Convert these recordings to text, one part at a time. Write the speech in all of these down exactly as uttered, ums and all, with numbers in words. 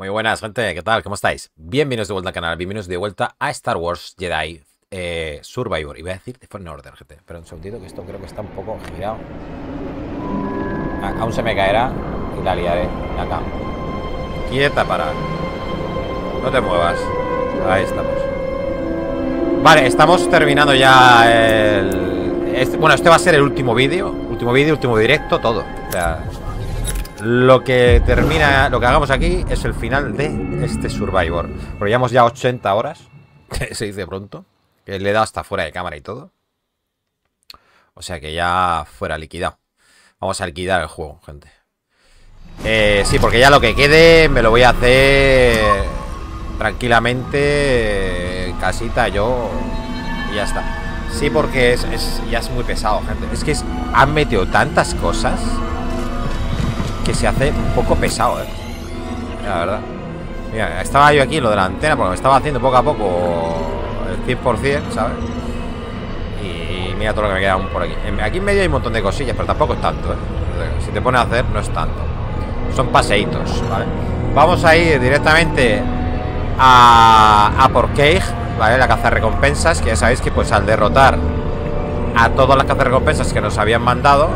Muy buenas, gente, ¿qué tal? ¿Cómo estáis? Bienvenidos de vuelta al canal, bienvenidos de vuelta a Star Wars Jedi eh, Survivor. Y voy a decir The Fallen Order, gente, pero un segundito que esto creo que está un poco girado. Ah, aún se me caerá y la liaré acá. Quieta, para. No te muevas. Ahí estamos. Vale, estamos terminando ya el... Este, bueno, este va a ser el último vídeo, último vídeo, último directo, todo. O sea... Lo que termina, lo que hagamos aquí es el final de este Survivor. Porque llevamos ya ochenta horas, que se dice pronto, que le he dado hasta fuera de cámara y todo. O sea que ya fuera liquidado. Vamos a liquidar el juego, gente. Eh, sí, porque ya lo que quede me lo voy a hacer tranquilamente, casita, yo, y ya está. Sí, porque es, es, ya es muy pesado, gente. Es que es, han metido tantas cosas... Que se hace un poco pesado, eh. La verdad. Mira, estaba yo aquí en lo de la antena porque me estaba haciendo poco a poco el cien por cien, ¿sabes? Y mira todo lo que me queda aún por aquí. Aquí en medio hay un montón de cosillas, pero tampoco es tanto, eh. Si te pones a hacer, no es tanto. Son paseitos, ¿vale? Vamos a ir directamente a, a por Caij, ¿vale? La cazarrecompensas, que ya sabéis que pues al derrotar a todas las cazarrecompensas que nos habían mandado,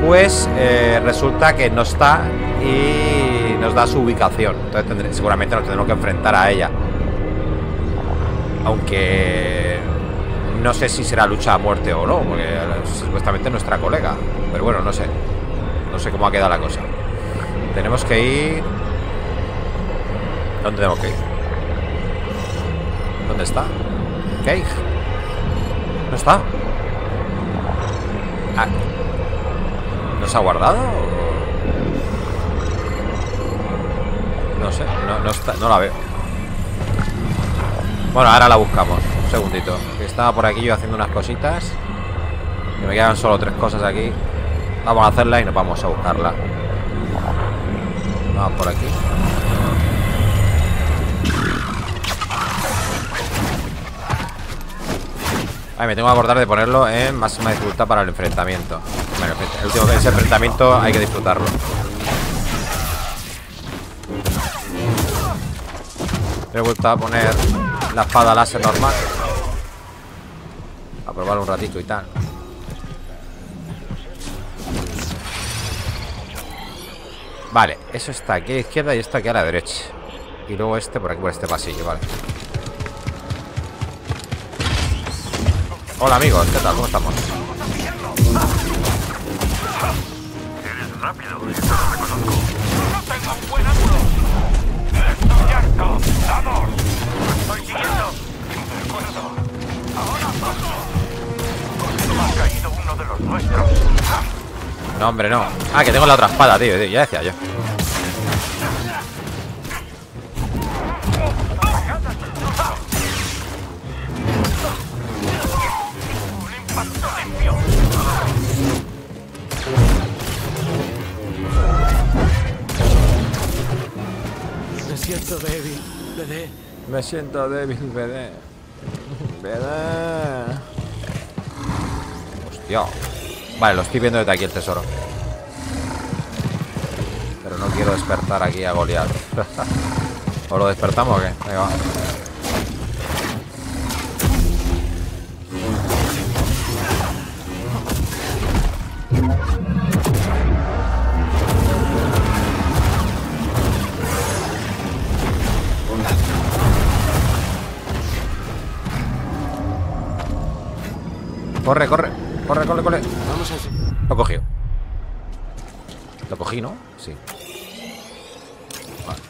pues eh, resulta que no está y nos da su ubicación. Entonces tendré, seguramente nos tendremos que enfrentar a ella. Aunque no sé si será lucha a muerte o no, porque supuestamente es nuestra colega. Pero bueno, no sé. No sé cómo ha quedado la cosa. Tenemos que ir... ¿Dónde tenemos que ir? ¿Dónde está? ¿Caij? ¿No está? Ah... ¿Nos ha guardado? No sé, no, no, está, no la veo. Bueno, ahora la buscamos. Un segundito. Estaba por aquí yo haciendo unas cositas. Que me quedan solo tres cosas aquí. Vamos a hacerla y nos vamos a buscarla. Vamos por aquí. Ay, me tengo que acordar de ponerlo en máxima dificultad para el enfrentamiento. Bueno, el último ese enfrentamiento hay que disfrutarlo. Me gusta poner la espada láser normal. A probar un ratito y tal. Vale, eso está aquí a la izquierda y está aquí a la derecha. Y luego este por aquí, por este pasillo, vale. Hola amigos, ¿qué tal? ¿Cómo estamos? Eres rápido, esto lo reconozco. No tengo un buen ángulo. Estoy harto. Vamos. Estoy siguiendo. De acuerdo. Ahora paso. Ha caído uno de los nuestros. No, hombre, no. Ah, que tengo la otra espada, tío. tío. Ya decía yo. Me siento débil, B D. Me siento débil, B D. B D. Hostia. Vale, lo estoy viendo desde aquí el tesoro. Pero no quiero despertar aquí a Goliat. ¿O lo despertamos o qué? Venga, va. Corre, corre, corre, corre, corre. Vamos a ver. Lo cogí. Lo cogí, ¿no? Sí. Vale.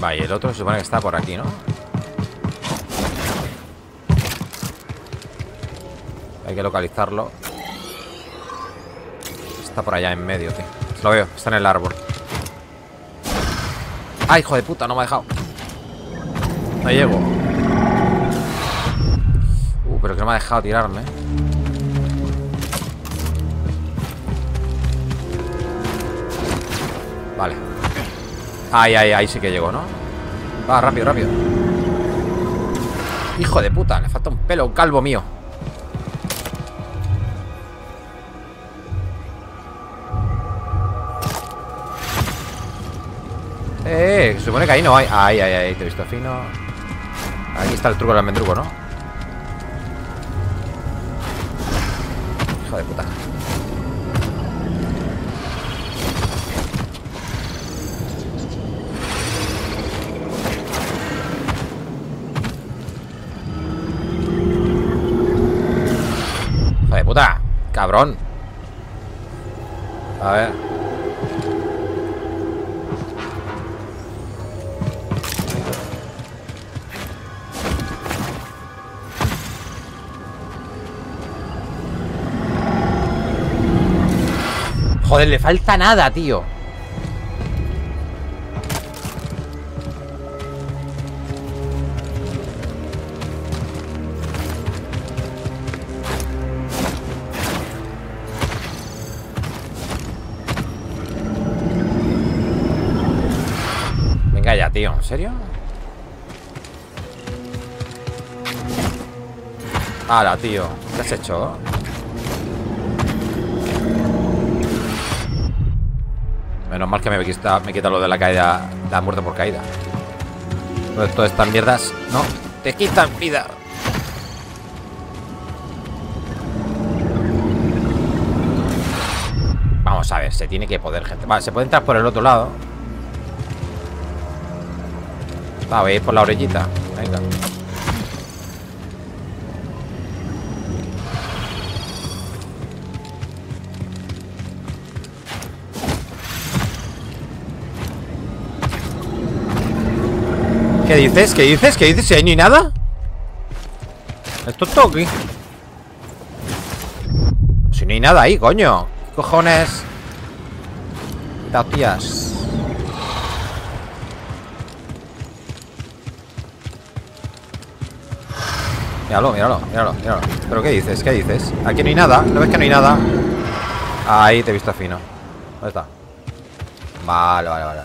Vale, el otro se supone que está por aquí, ¿no? Hay que localizarlo. Está por allá en medio, tío. Lo veo, está en el árbol. ¡Ay, hijo de puta! No me ha dejado. No llego. Uh, pero que no me ha dejado tirarme. Vale. Ay, ay, ay, sí que llego, ¿no? Va, rápido, rápido. Hijo de puta, le falta un pelo, un calvo mío. Eh, se supone que ahí no hay. Ahí, ahí, ahí, te he visto fino. Ahí está el truco del almendruco, ¿no? Hijo de puta. Hijo de puta, cabrón. A ver. Joder, le falta nada, tío. Venga ya, tío, ¿en serio? Ahora, tío, ¿qué has hecho? Menos mal que me quita, me quita lo de la caída, la muerte por caída. Todas estas mierdas, no, te quitan vida. Vamos a ver, se tiene que poder, gente. Vale, se puede entrar por el otro lado. Va, voy a ir por la orillita. Venga. ¿Qué dices? ¿Qué dices? ¿Qué dices? ¿Si ahí no hay nada? Esto es toque. Si no hay nada ahí, coño. ¿Qué cojones? Quita, tías. Míralo, míralo, míralo, míralo. ¿Pero qué dices? ¿Qué dices? Aquí no hay nada. ¿No ves que no hay nada? Ahí te he visto fino. ¿Dónde está? Vale, vale, vale.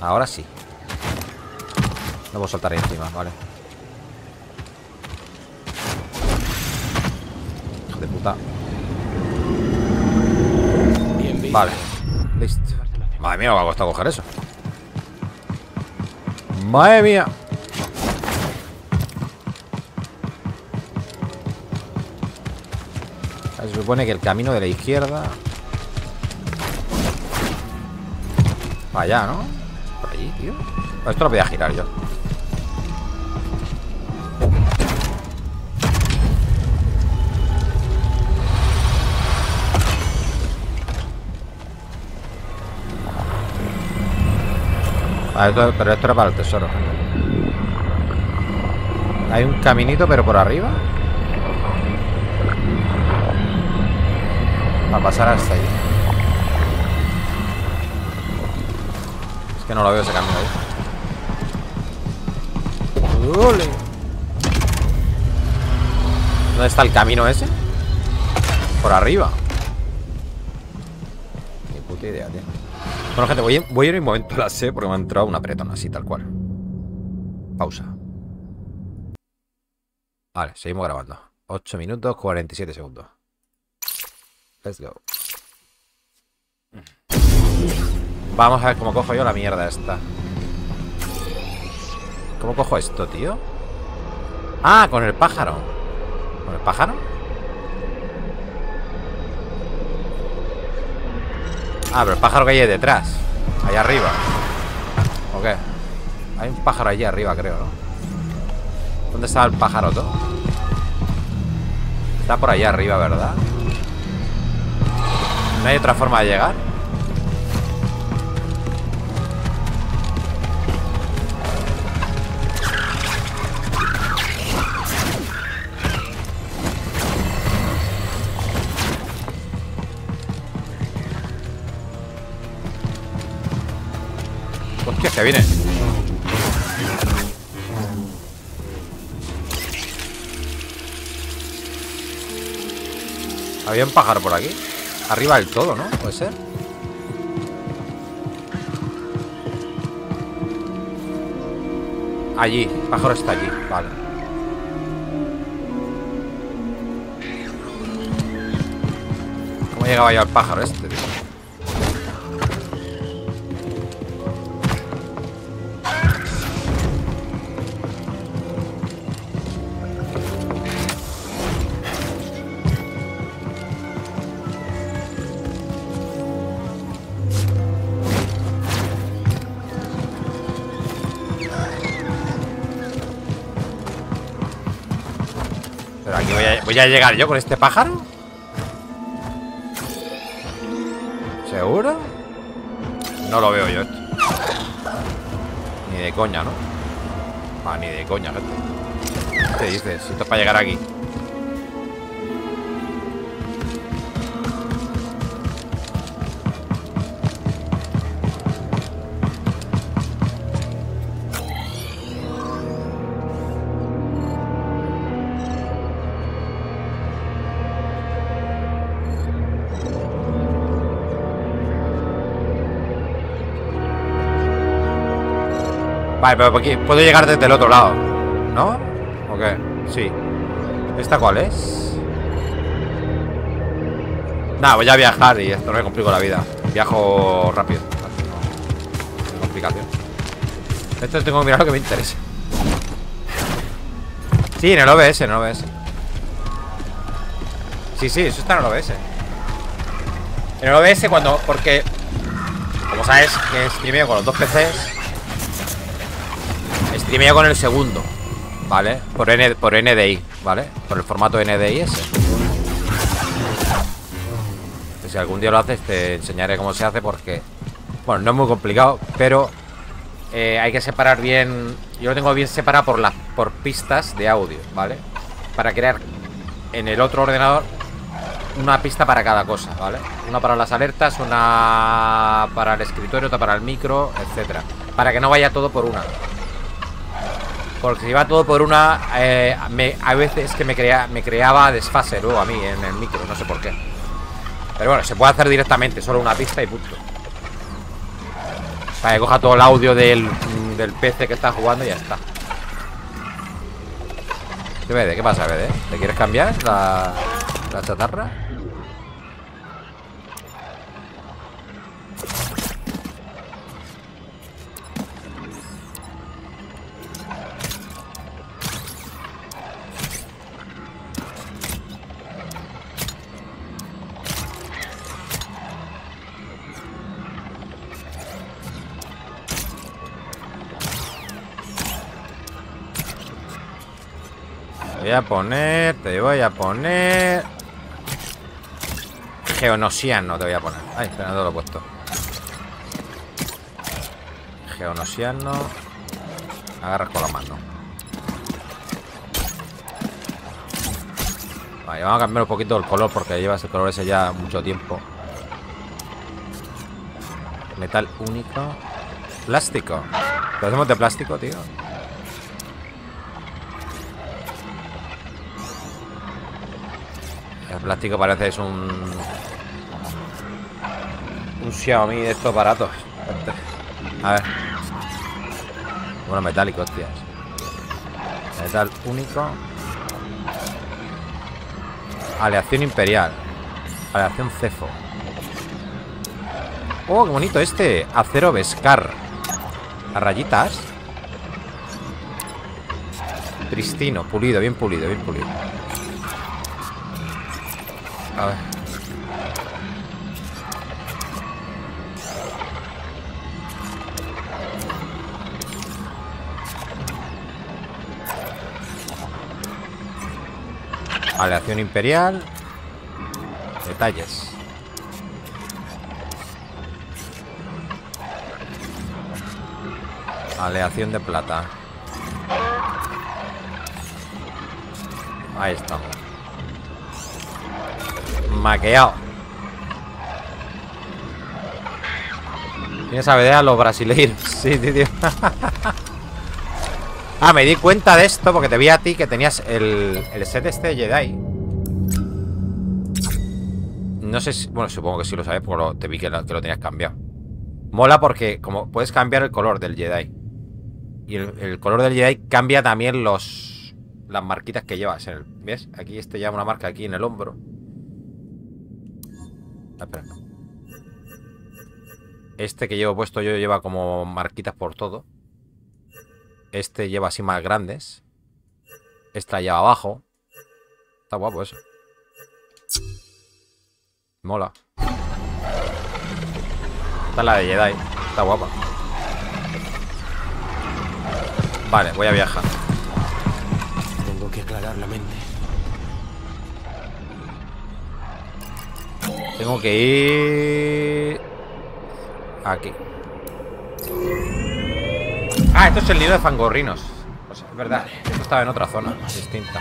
Ahora sí. No puedo saltar ahí encima, vale. Hijo de puta. Bien, vale. Listo. Madre mía, me ha costado coger eso. Madre mía. Se supone que el camino de la izquierda. Para allá, ¿no? Allí, tío. Esto lo voy a girar yo. Vale, esto, pero esto era para el tesoro. Hay un caminito, pero por arriba. Para pasar hasta ahí. Que no lo veo ese camino ahí. ¡Ole! ¿Dónde está el camino ese? Por arriba. Qué puta idea, tío. Bueno, gente, voy, voy a ir un momento a la C porque me ha entrado una apretón así, tal cual. Pausa. Vale, seguimos grabando. ocho minutos cuarenta y siete segundos. Let's go. Vamos a ver cómo cojo yo la mierda esta. ¿Cómo cojo esto, tío? Ah, con el pájaro. ¿Con el pájaro? Ah, pero el pájaro que hay detrás. Allá arriba. ¿O qué? Hay un pájaro allí arriba, creo, ¿no? ¿Dónde estaba el pájaro todo? Está por allá arriba, ¿verdad? ¿No hay otra forma de llegar? Que viene. Había un pájaro por aquí. Arriba del todo, ¿no? Puede ser. Allí, el pájaro está aquí, vale. ¿Cómo llegaba yo al pájaro este, tío? Pero aquí voy a, voy a llegar yo con este pájaro. ¿Seguro? No lo veo yo esto. Ni de coña, ¿no? Ah, ni de coña, gente. ¿Qué dices? Esto es para llegar aquí. Vale, pero aquí puedo llegar desde el otro lado, ¿no? ¿O qué? Sí. ¿Esta cuál es? Nada, voy a viajar y esto no me complico la vida. Viajo rápido. No, no complicación. Esto tengo que mirar lo que me interesa. Sí, en el O B S, en el O B S. Sí, sí, eso está en el O B S. En el O B S cuando... Porque... Como sabes que streameo con los dos P Cs... Streameo con el segundo, ¿vale? Por, N, por N D I, ¿vale? Por el formato N D I ese. Si algún día lo haces, te enseñaré cómo se hace porque... Bueno, no es muy complicado, pero... Eh, hay que separar bien... Yo lo tengo bien separado por, las, por pistas de audio, ¿vale? Para crear en el otro ordenador una pista para cada cosa, ¿vale? Una para las alertas, una para el escritorio, otra para el micro, etcétera. Para que no vaya todo por una... Porque si va todo por una, eh, me, a veces que me, crea, me creaba desfase luego a mí en el micro, no sé por qué. Pero bueno, se puede hacer directamente, solo una pista y punto. Para que coja todo el audio del, del P C que está jugando y ya está. ¿Qué, B D? ¿Qué pasa, B D? ¿Te quieres cambiar la, la chatarra? Voy a poner, te voy a poner Geonosian, no te voy a poner. Ay, espera, no lo he puesto. Geonosian no. Agarras con la mano. Vale, vamos a cambiar un poquito el color porque llevas el color ese ya mucho tiempo. Metal único. Plástico. ¿Lo hacemos de plástico, tío? El plástico parece es un... Un Xiaomi de estos baratos. A ver. Bueno, metálico, hostias. Metal único. Aleación imperial. Aleación cefo. Oh, qué bonito este. Acero Beskar. Las rayitas. Pristino, pulido, bien pulido, bien pulido. A ver. Aleación imperial. Detalles. Aleación de plata. Ahí estamos. Maqueado. Tienes a ver a los brasileiros. Sí, tío, tío. Ah, me di cuenta de esto porque te vi a ti que tenías el, el set este de Jedi. No sé si... Bueno, supongo que sí lo sabes porque lo, te vi que lo, que lo tenías cambiado. Mola porque como puedes cambiar el color del Jedi. Y el, el color del Jedi cambia también los las marquitas que llevas en el, ¿ves? Aquí este lleva una marca aquí en el hombro. Espera. Este que llevo puesto yo lleva como marquitas por todo. Este lleva así más grandes. Esta lleva abajo. Está guapo eso. Mola. Esta es la de Jedi. Está guapa. Vale, voy a viajar. Tengo que aclarar la mente. Tengo que ir... aquí. Ah, esto es el nido de fangorrinos. O sea, es verdad. Esto estaba en otra zona distinta.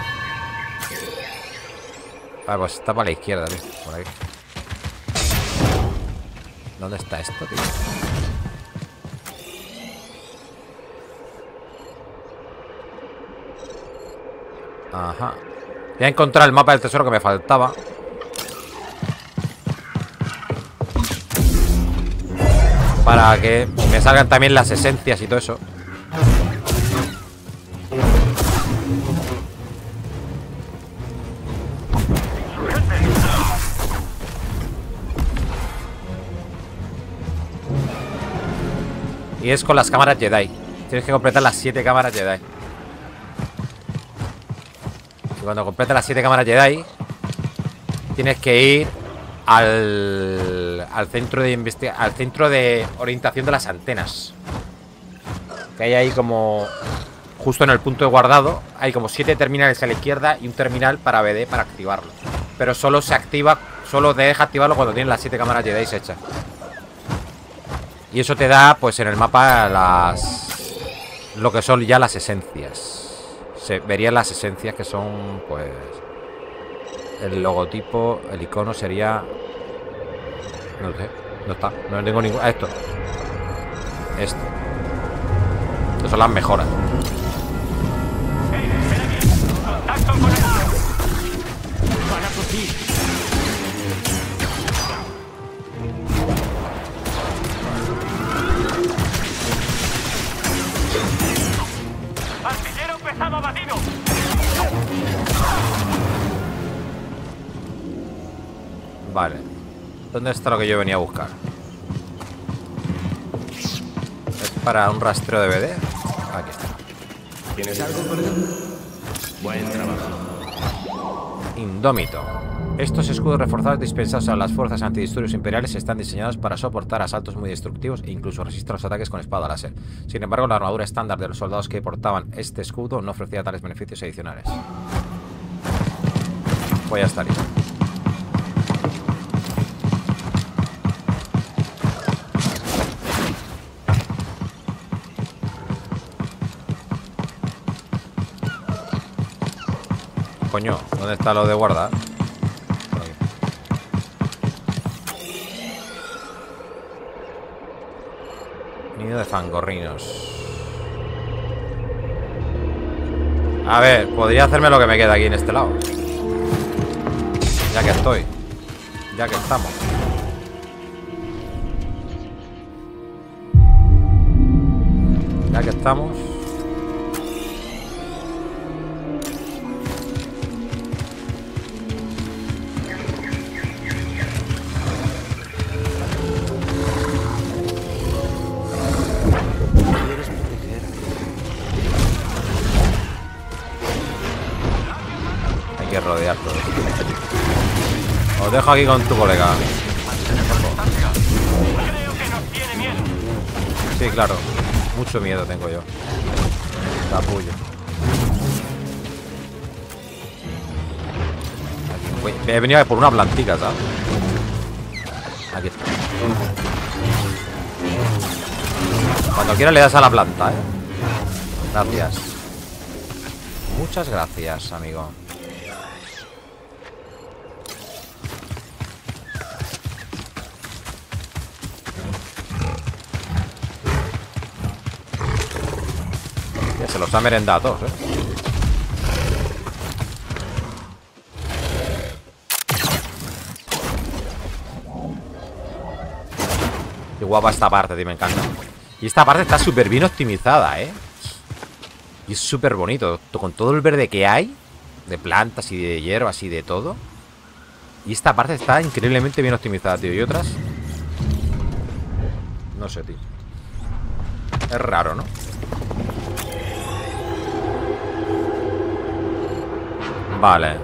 Vale, pues está para la izquierda, ¿viste? Por ahí. ¿Dónde está esto, tío? Ajá. Voy a encontrar el mapa del tesoro que me faltaba. Para que me salgan también las esencias y todo eso. Y es con las cámaras Jedi. Tienes que completar las siete cámaras Jedi. Y cuando completas las siete cámaras Jedi, tienes que ir al, al centro de investiga al centro de orientación de las antenas. Que hay ahí como justo en el punto de guardado. Hay como siete terminales a la izquierda y un terminal para B D para activarlo. Pero solo se activa, solo te deja activarlo cuando tienes las siete cámaras Jedi hechas. Y eso te da, pues en el mapa, las lo que son ya las esencias. Se verían las esencias que son, pues... el logotipo, el icono sería... no sé, no está, no tengo ningún... Ah, esto. Esto. Estas son las mejoras. Vale. ¿Dónde está lo que yo venía a buscar? ¿Es para un rastreo de B D? Aquí está. ¿Tienes algo por acá? Buen trabajo. Indómito. Estos escudos reforzados dispensados a las fuerzas antidisturbios imperiales están diseñados para soportar asaltos muy destructivos e incluso resistir los ataques con espada láser. Sin embargo, la armadura estándar de los soldados que portaban este escudo no ofrecía tales beneficios adicionales. Pues ya está listo. Coño, ¿dónde está lo de guardar? Nido de fangorrinos. A ver, podría hacerme lo que me queda aquí en este lado. Ya que estoy. Ya que estamos. Ya que estamos. Rodear todo esto. Os dejo aquí con tu colega. Sí, claro. Mucho miedo tengo yo. Capullo. He venido por una plantita, ¿sabes? Aquí está. Cuando quieras le das a la planta, ¿eh? Gracias. Muchas gracias, amigo. Se los ha merendado a todos, ¿eh? Qué guapa esta parte, tío, me encanta. Y esta parte está súper bien optimizada, ¿eh? Y es súper bonito. Con todo el verde que hay, de plantas y de hierbas y de todo. Y esta parte está increíblemente bien optimizada, tío. Y otras... no sé, tío. Es raro, ¿no? Vale.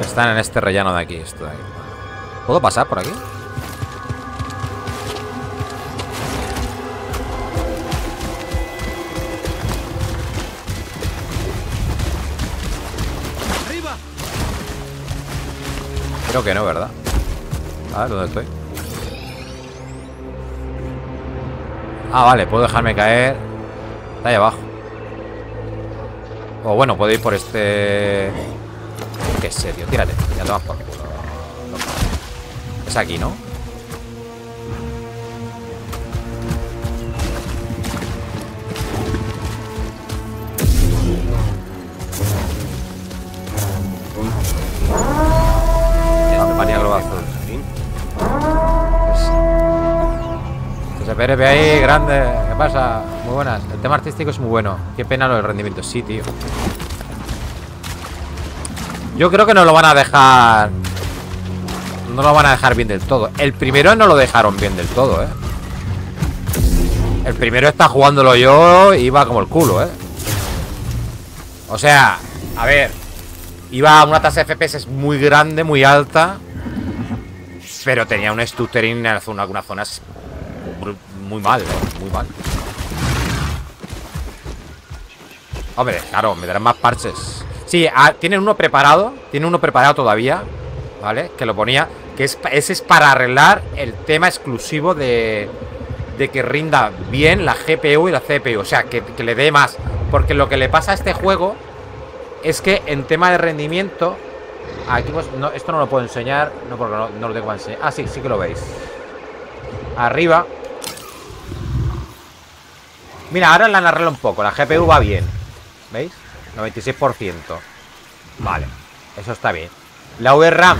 Están en este rellano de aquí, esto de aquí. ¿Puedo pasar por aquí? ¡Arriba! Creo que no, ¿verdad? A ver, ¿dónde estoy? Ah, vale, puedo dejarme caer. Está ahí abajo. O bueno, puedo ir por este... Qué sé, tío, tírate. Ya tomas por culo. Es aquí, ¿no? P R P ahí, grande. ¿Qué pasa? Muy buenas. El tema artístico es muy bueno. Qué pena lo del rendimiento. Sí, tío. Yo creo que no lo van a dejar. No lo van a dejar bien del todo. El primero no lo dejaron bien del todo, eh. El primero está jugándolo yo. Iba como el culo, eh. O sea, a ver. Iba a una tasa de F P S muy grande, muy alta. Pero tenía un stuttering en algunas zonas. Muy mal, muy mal. Hombre, claro, me darán más parches. Sí, a, tienen uno preparado. Tienen uno preparado todavía, ¿vale? Que lo ponía, que es, ese es para arreglar el tema exclusivo de, de que rinda bien la G P U y la C P U. O sea, que, que le dé más. Porque lo que le pasa a este juego es que en tema de rendimiento aquí pues, no, esto no lo puedo enseñar. No, porque no, no lo tengo que enseñar. Ah, sí, sí que lo veis. Arriba. Mira, ahora la han arreglado un poco. La G P U va bien. ¿Veis? noventa y seis por ciento. Vale. Eso está bien. La V RAM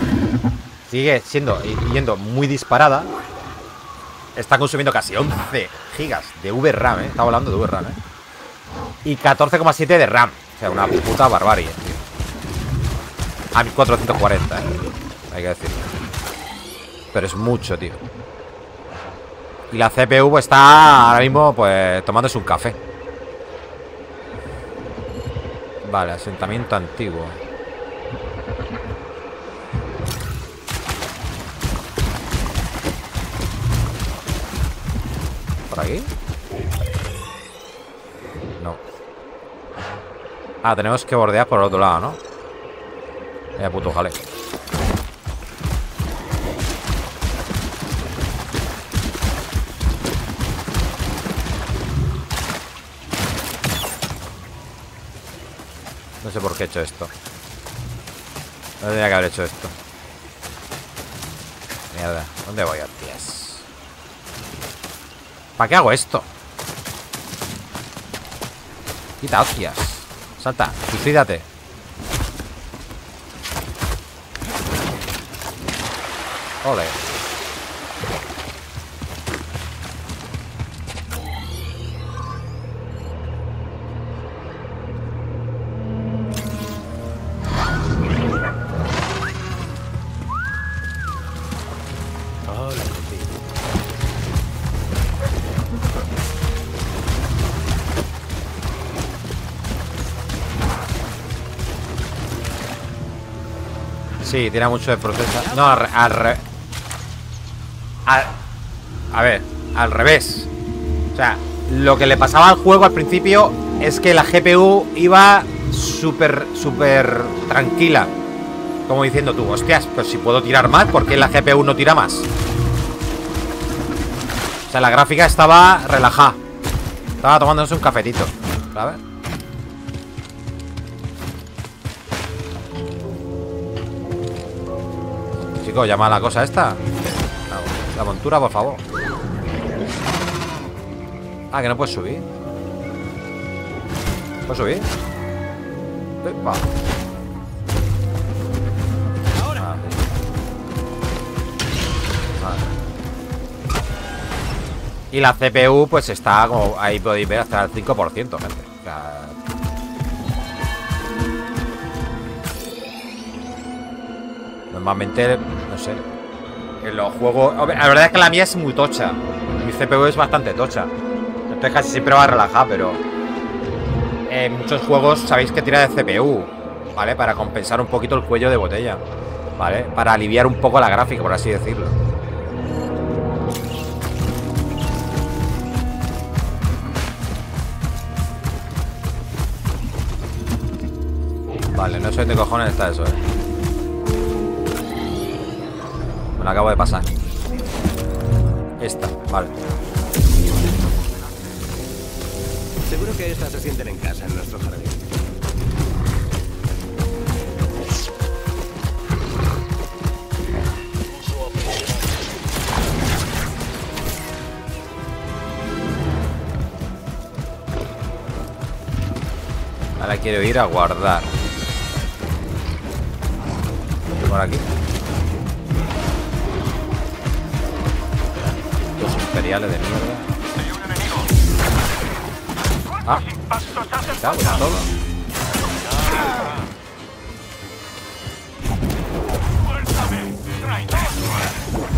sigue siendo yendo muy disparada. Está consumiendo casi once gigas de V RAM, ¿eh? Estaba hablando de V RAM, ¿eh? Y catorce coma siete de RAM. O sea, una puta barbarie, tío. A mil cuatrocientos cuarenta, ¿eh? Hay que decirlo. Pero es mucho, tío. Y la C P U pues, está ahora mismo pues tomándose un café. Vale, asentamiento antiguo. ¿Por aquí? No. Ah, tenemos que bordear por el otro lado, ¿no? Eh, puto jale. No sé por qué he hecho esto. No tendría que haber hecho esto. Mierda. ¿Dónde voy, hostias? ¿Para qué hago esto? Quita, hostias. Salta, suicídate. Ole. Sí, tiene mucho de protesta. No, al, re al, re al A ver, al revés. O sea, lo que le pasaba al juego al principio es que la G P U iba súper, súper tranquila. Como diciendo tú, hostias, pero si puedo tirar más, ¿por qué la G P U no tira más? O sea, la gráfica estaba relajada. Estaba tomándose un cafetito, ¿sabes? Llama a la cosa esta. La montura, por favor. Ah, que no puedes subir. ¿Puedes subir? Va. Ah, sí. Y la C P U, pues está como ahí podéis ver hasta el cinco por ciento, gente. O sea, normalmente, no sé, en los juegos... La verdad es que la mía es muy tocha. Mi C P U es bastante tocha. Entonces casi siempre va a relajar, pero... En muchos juegos sabéis que tira de C P U, ¿vale? Para compensar un poquito el cuello de botella, ¿vale? Para aliviar un poco la gráfica, por así decirlo. Vale, no sé de cojones está eso, eh. Me la acabo de pasar. Esta, vale. Seguro que estas se sienten en casa, en nuestro jardín. Ahora quiero ir a guardar. Por aquí. Los imperiales de mierda. Ah, me cago en todo.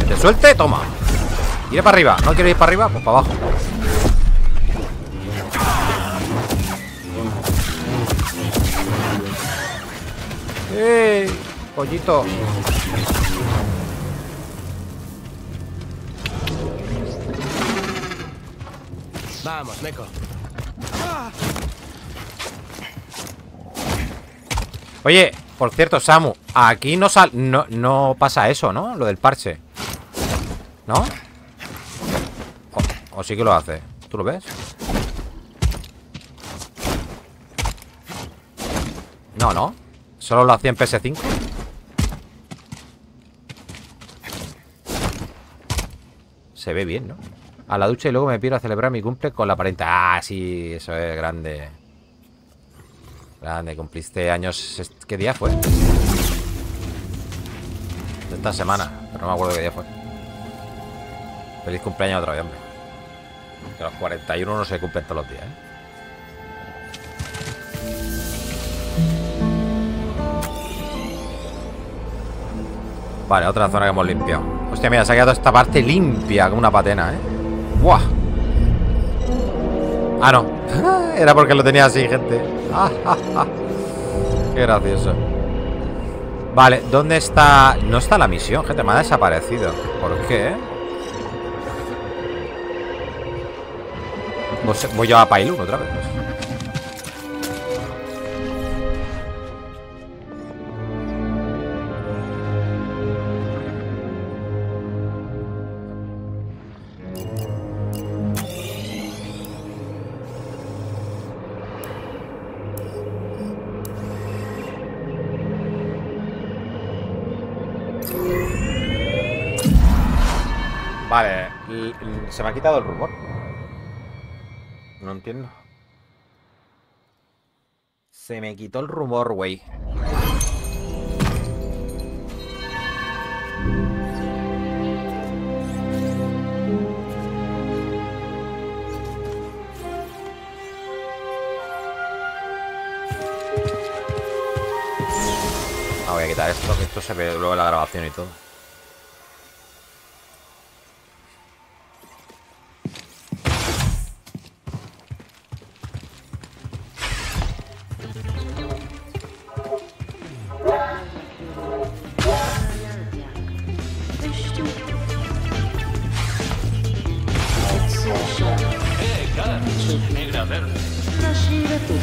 Que te suelte, toma. Iré para arriba. ¿No quiero ir para arriba? Pues para abajo. ¡Eh! Pollito. Vamos, Neko. Oye, por cierto, Samu, aquí no sal, no, no pasa eso, ¿no? Lo del parche, ¿no? O, o sí que lo hace. ¿Tú lo ves? No, no. Solo lo hacía en P S cinco. Se ve bien, ¿no? A la ducha y luego me piro a celebrar mi cumple con la parenta. Ah, sí, eso es grande. Grande, cumpliste años. ¿Qué día fue? De esta semana, pero no me acuerdo qué día fue. Feliz cumpleaños otra vez, hombre. Que los cuarenta y uno no se cumplen todos los días, ¿eh? Vale, otra zona que hemos limpiado. Hostia, mira, se ha quedado esta parte limpia como una patena, ¿eh? ¡Buah! Ah, no. Era porque lo tenía así, gente. Ah, ah, ah. Qué gracioso. Vale, ¿dónde está...? No está la misión, gente. Me ha desaparecido. ¿Por qué? Voy yo a Pailun otra vez. Vale, se me ha quitado el rumor. No entiendo. Se me quitó el rumor, güey. Ah, voy a quitar esto, que esto se ve luego en la grabación y todo.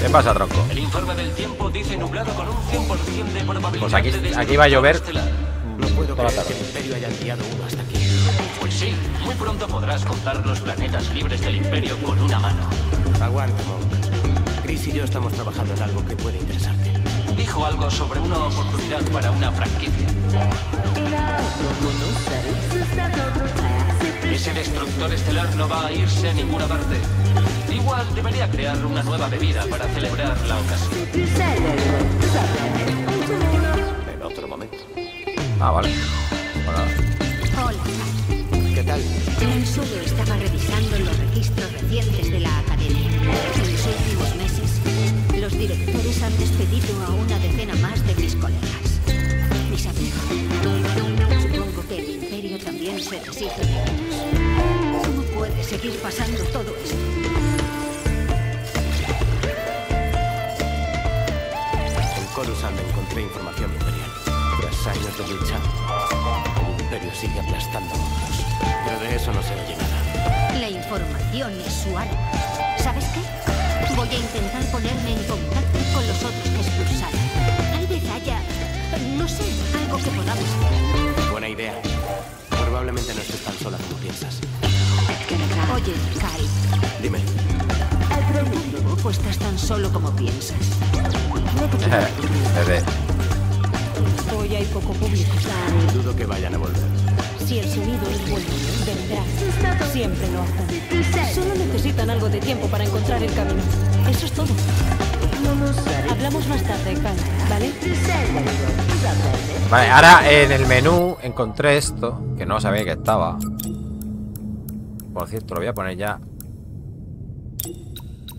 ¿Qué pasa, tronco? El informe del tiempo dice nublado con un cien por ciento de probabilidad. Pues aquí, aquí va a llover. No puedo creer que el Imperio haya enviado uno hasta aquí. Pues sí, muy pronto podrás contar los planetas libres del Imperio con una mano. Aguanta, Monk. Chris y yo estamos trabajando en algo que puede interesarte. Dijo algo sobre una oportunidad para una franquicia. Ese destructor estelar no va a irse a ninguna parte. Igual debería crear una nueva bebida para celebrar la ocasión. En otro momento. Ah, vale. Hola. Hola. ¿Qué tal? El suyo estaba revisando los registros recientes de la academia. En los últimos meses, los directores han despedido a una decena más de mis colegas. Mis amigos. Supongo que el Imperio también se resiste de ellos. ¿Cómo puede seguir pasando todo esto? Coruscant encontré información imperial. Tras años de lucha, el Imperio sigue aplastando mundos. Pero de eso no se oye nada. La información es su arma. ¿Sabes qué? Voy a intentar ponerme en contacto con los otros que expulsaron. Tal vez haya, no sé, algo que podamos hacer. Buena idea. Probablemente no estés tan sola como piensas. Oye, Caij. Dime. El problema es que estás tan solo como piensas. No te preocupes. Hoy hay poco público. Dudo que vayan a volver. Si el sonido es bueno, vendrá. Siempre lo hacen. Solo necesitan algo de tiempo para encontrar el camino. Eso es todo. Hablamos más tarde, Caij, ¿vale? Vale, ahora en el menú encontré esto, que no sabía que estaba. Por cierto, lo voy a poner ya.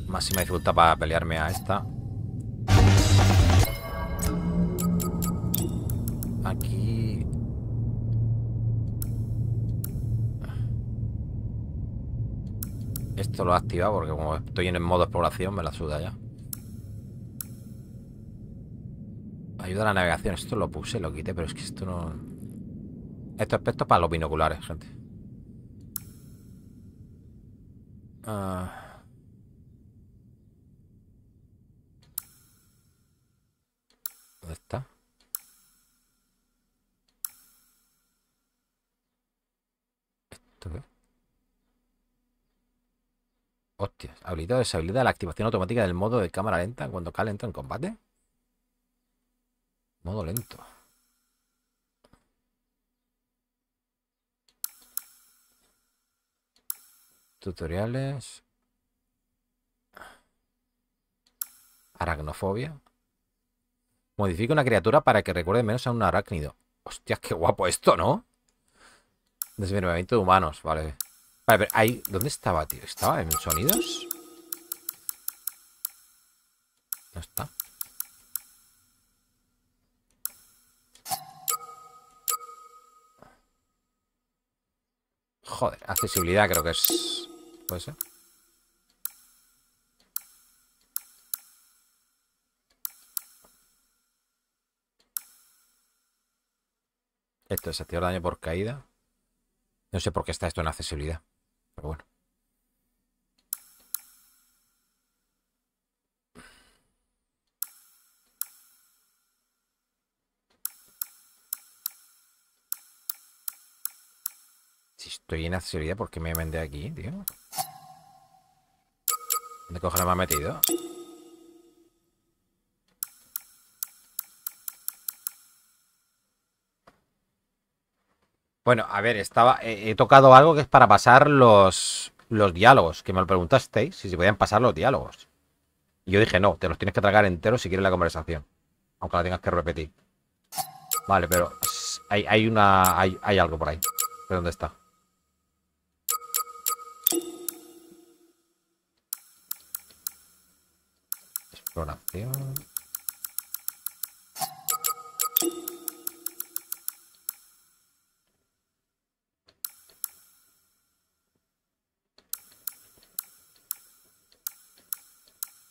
Máxima dificultad para pelearme a esta. Aquí. Esto lo he activado porque como estoy en el modo exploración me la suda ya. Ayuda a la navegación. Esto lo puse, lo quité, pero es que esto no... Esto es para los binoculares, gente. Uh... ¿Dónde está? ¿Esto qué? Hostias. Habilita o deshabilita la activación automática del modo de cámara lenta cuando Cal entra en combate. Modo lento. Tutoriales. Aracnofobia. Modifica una criatura para que recuerde menos a un arácnido. Hostias, qué guapo esto, ¿no? Desvenimiento de humanos, vale. Vale, pero ahí... ¿Dónde estaba, tío? ¿Estaba en sonidos? No está. Joder, accesibilidad creo que es... ¿Puede ser? Esto es activar daño por caída. No sé por qué está esto en accesibilidad, pero bueno. Estoy en accesibilidad, ¿por qué me mandé aquí, tío? ¿Dónde cojones me ha metido? Bueno, a ver, estaba... He, he tocado algo que es para pasar los, los diálogos. Que me lo preguntasteis, si se podían pasar los diálogos. Y yo dije, no, te los tienes que tragar enteros si quieres la conversación. Aunque la tengas que repetir. Vale, pero hay, hay una... Hay, hay algo por ahí. ¿Pero dónde está? Exploración.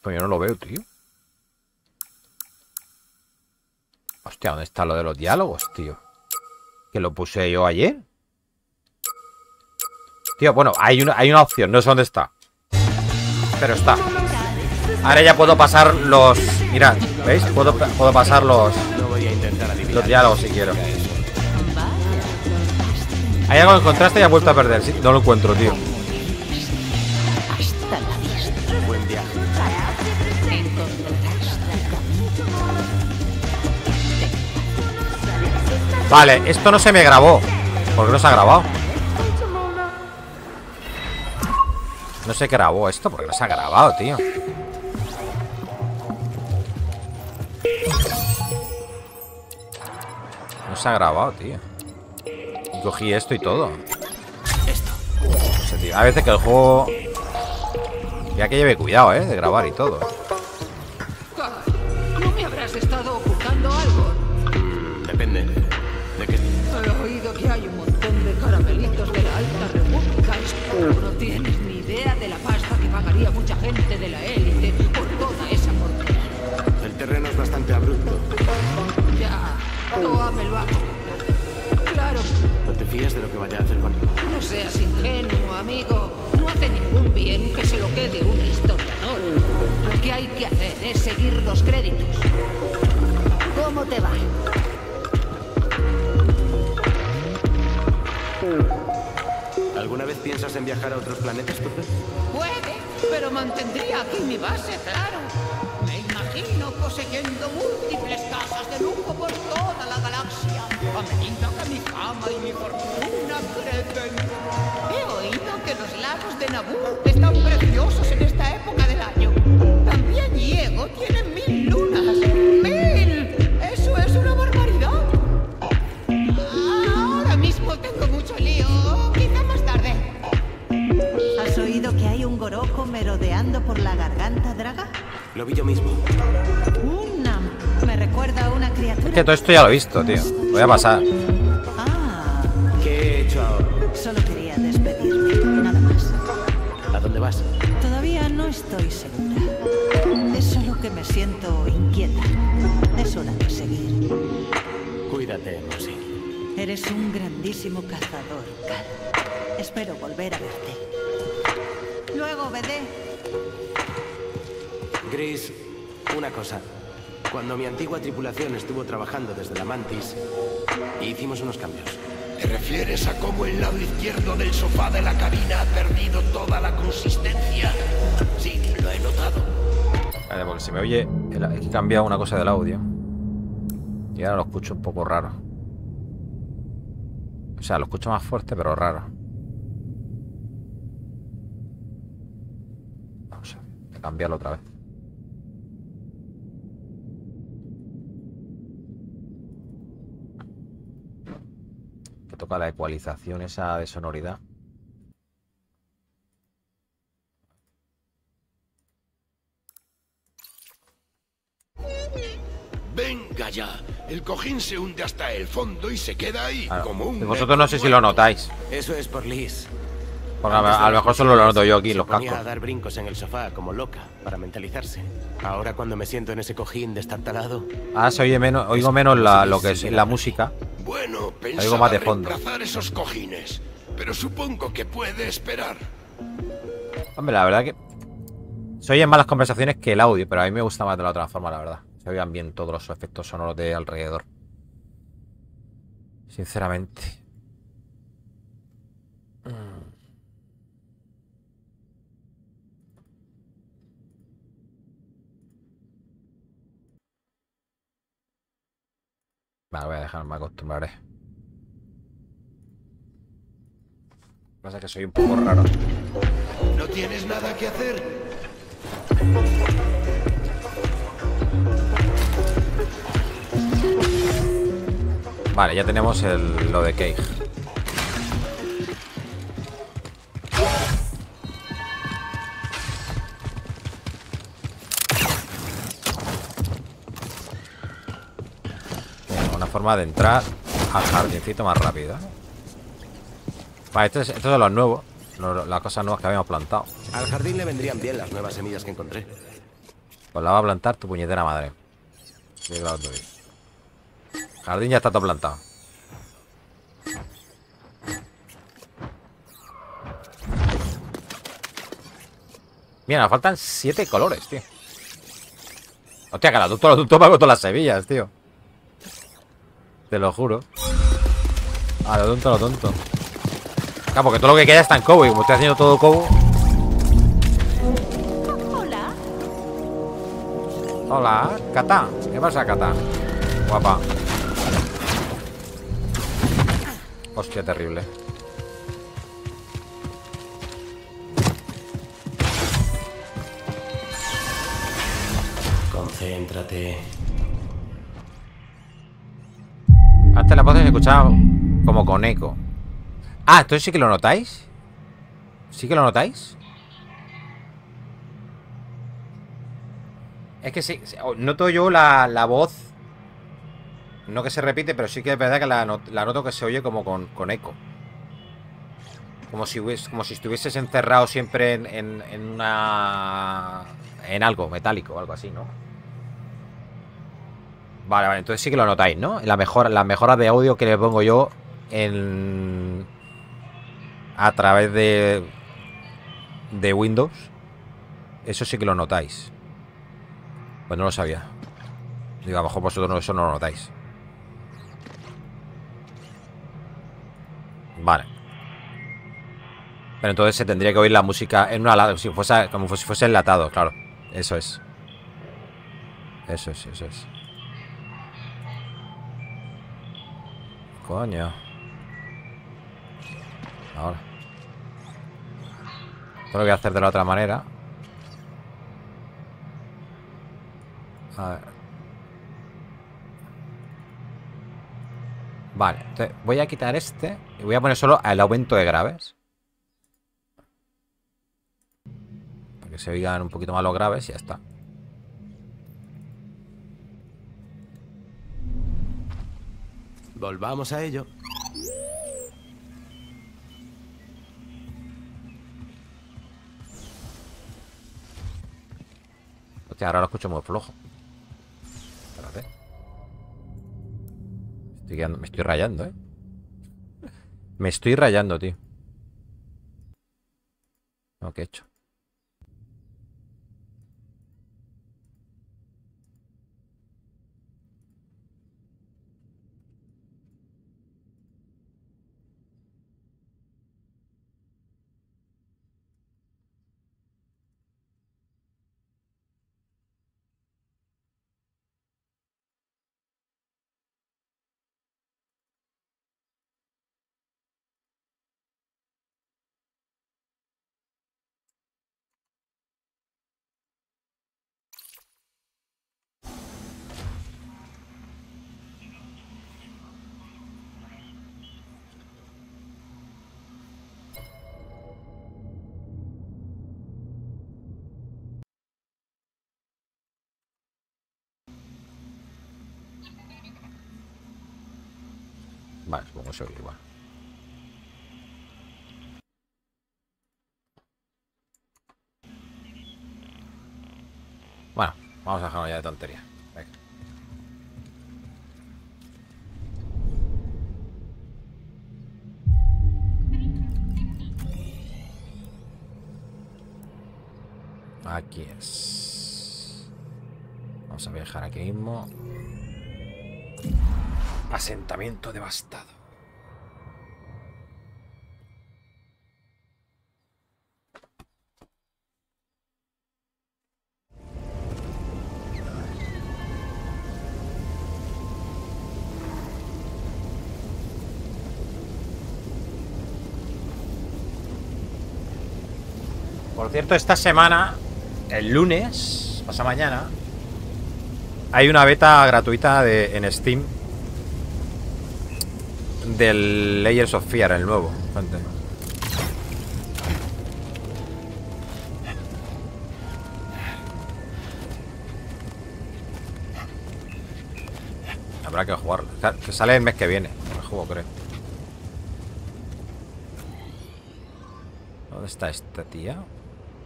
Pues yo no lo veo, tío. Hostia, ¿dónde está lo de los diálogos, tío? Que lo puse yo ayer. Tío, bueno, hay una, hay una opción, no sé dónde está. Pero está. Ahora ya puedo pasar los... Mirad, ¿veis? Puedo, puedo pasar los... Los diálogos si quiero. Hay algo que encontraste y has vuelto a perder. Sí, no lo encuentro, tío. Vale, esto no se me grabó. ¿Por qué no se ha grabado? No se grabó esto, porque no se ha grabado, tío. No se ha grabado, tío. Y cogí esto y todo. Esto. No sé, tío. A veces que el juego... Ya que lleve cuidado, eh, de grabar y todo. ¿No me habrás estado ocultando algo? Mm, depende. ¿De qué? He oído que hay un montón de caramelitos de la alta república. No tienes ni idea de la pasta que pagaría mucha gente de la élite por toda esa fortuna. El terreno es bastante abrupto. Ya. Toa me lo ha comentado. Claro. No te fíes de lo que vaya a hacer con él. No seas ingenuo, amigo. No hace ningún bien que se lo quede un historiador. Lo que hay que hacer es seguir los créditos. ¿Cómo te va? en viajar a otros planetas, tú? Puede, pero mantendría aquí mi base, claro. Me imagino poseyendo múltiples casas de lujo por toda la galaxia, a medida que mi fama y mi fortuna crecen. He oído que los lagos de Naboo están preciosos en esta época del año. También Diego tiene mil lunas. ¡Mil! ¡Eso es una barbaridad! Ahora mismo tengo mucho lío. Quizá más tarde. ¿Has oído que hay un goroco merodeando por la garganta, Draga? Lo vi yo mismo. Una. Me recuerda a una criatura. Es que todo esto ya lo he visto, tío. Voy a pasar. Ah. ¿Qué he hecho ahora? Solo quería despedirme, nada más. ¿A dónde vas? Todavía no estoy segura. Es solo que me siento inquieta. Es hora de seguir. Cuídate, Masif. Eres un grandísimo cazador, Cal. Espero volver a verte. Luego, B D. Gris, una cosa. Cuando mi antigua tripulación estuvo trabajando desde la Mantis, hicimos unos cambios. ¿Te refieres a cómo el lado izquierdo del sofá de la cabina ha perdido toda la consistencia? Sí, lo he notado. Vale, porque se me oye... He cambiado una cosa del audio. Y ahora lo escucho un poco raro. O sea, lo escucho más fuerte, pero raro. Vamos a ver, voy a cambiarlo otra vez. Toca la ecualización esa de sonoridad. Venga ya, el cojín se hunde hasta el fondo y se queda ahí, claro, como un... Vosotros no sé si lo notáis. Eso es por Liz. Porque a lo mejor solo lo noto yo aquí, los cascos. Ponía a dar brincos en el sofá como loca para mentalizarse. Ahora cuando me siento en ese cojín destartalado. Ah, se oye menos, oigo menos la, lo que es la música. Bueno, pensaba reemplazar esos cojines, pero supongo que puede esperar. Hombre, la verdad que se oyen más las conversaciones que el audio, pero a mí me gusta más de la otra forma, la verdad. Se oigan bien todos los efectos sonoros de alrededor. Sinceramente. Vale, voy a dejar, me acostumbraré. Lo que pasa es que soy un poco raro. ¿No tienes nada que hacer? Vale, ya tenemos el, lo de Caij. Forma de entrar al jardincito más rápido. Vale, esto es, esto es de los nuevos, lo, las cosas nuevas que habíamos plantado. Al jardín le vendrían bien las nuevas semillas que encontré. Pues la va a plantar tu puñetera madre. El jardín ya está todo plantado. Mira, nos faltan siete colores, tío. Hostia, que la adulto, adulto pago todas las semillas, tío. Te lo juro. A lo tonto, a lo tonto. Claro, porque todo lo que queda está en Koboh. Y como estoy haciendo todo Koboh. Hola. Hola, Cata. ¿Qué pasa, Cata? Guapa. Hostia, terrible. Concéntrate. Antes la voz se escuchaba como con eco. Ah, entonces sí que lo notáis. ¿Sí que lo notáis? Es que sí, noto yo la, la voz. No que se repite, pero sí que es verdad que la, la noto que se oye como con, con eco. Como si, como si estuvieses encerrado siempre en, en, en una... En algo metálico, algo así, ¿no? Vale, vale, entonces sí que lo notáis, ¿no? La mejora, las mejoras de audio que le pongo yo en... A través de... De Windows. Eso sí que lo notáis. Pues no lo sabía. Digo, a lo mejor vosotros no, eso no lo notáis. Vale. Pero entonces se tendría que oír la música en una, si fuese, como si fuese enlatado, claro. Eso es. Eso es, eso es. Coño. Ahora. Esto lo voy a hacer de la otra manera. A ver. Vale, entonces voy a quitar este y voy a poner solo el aumento de graves. Para que se oigan un poquito más los graves y ya está. Volvamos a ello. Hostia, ahora lo escucho muy flojo. Espérate. Estoy quedando, me estoy rayando, ¿eh? Me estoy rayando, tío. No, ¿qué he hecho? Vale, supongo que se oye igual. Bueno, vamos a dejarlo ya de tontería. Venga. Aquí es. Vamos a viajar aquí mismo. Asentamiento devastado. Por cierto, esta semana, el lunes, pasa mañana, hay una beta gratuita de, en Steam, del Layers of Fear, el nuevo, gente. Habrá que jugarlo. Que sale el mes que viene. El juego, creo. ¿Dónde está esta tía?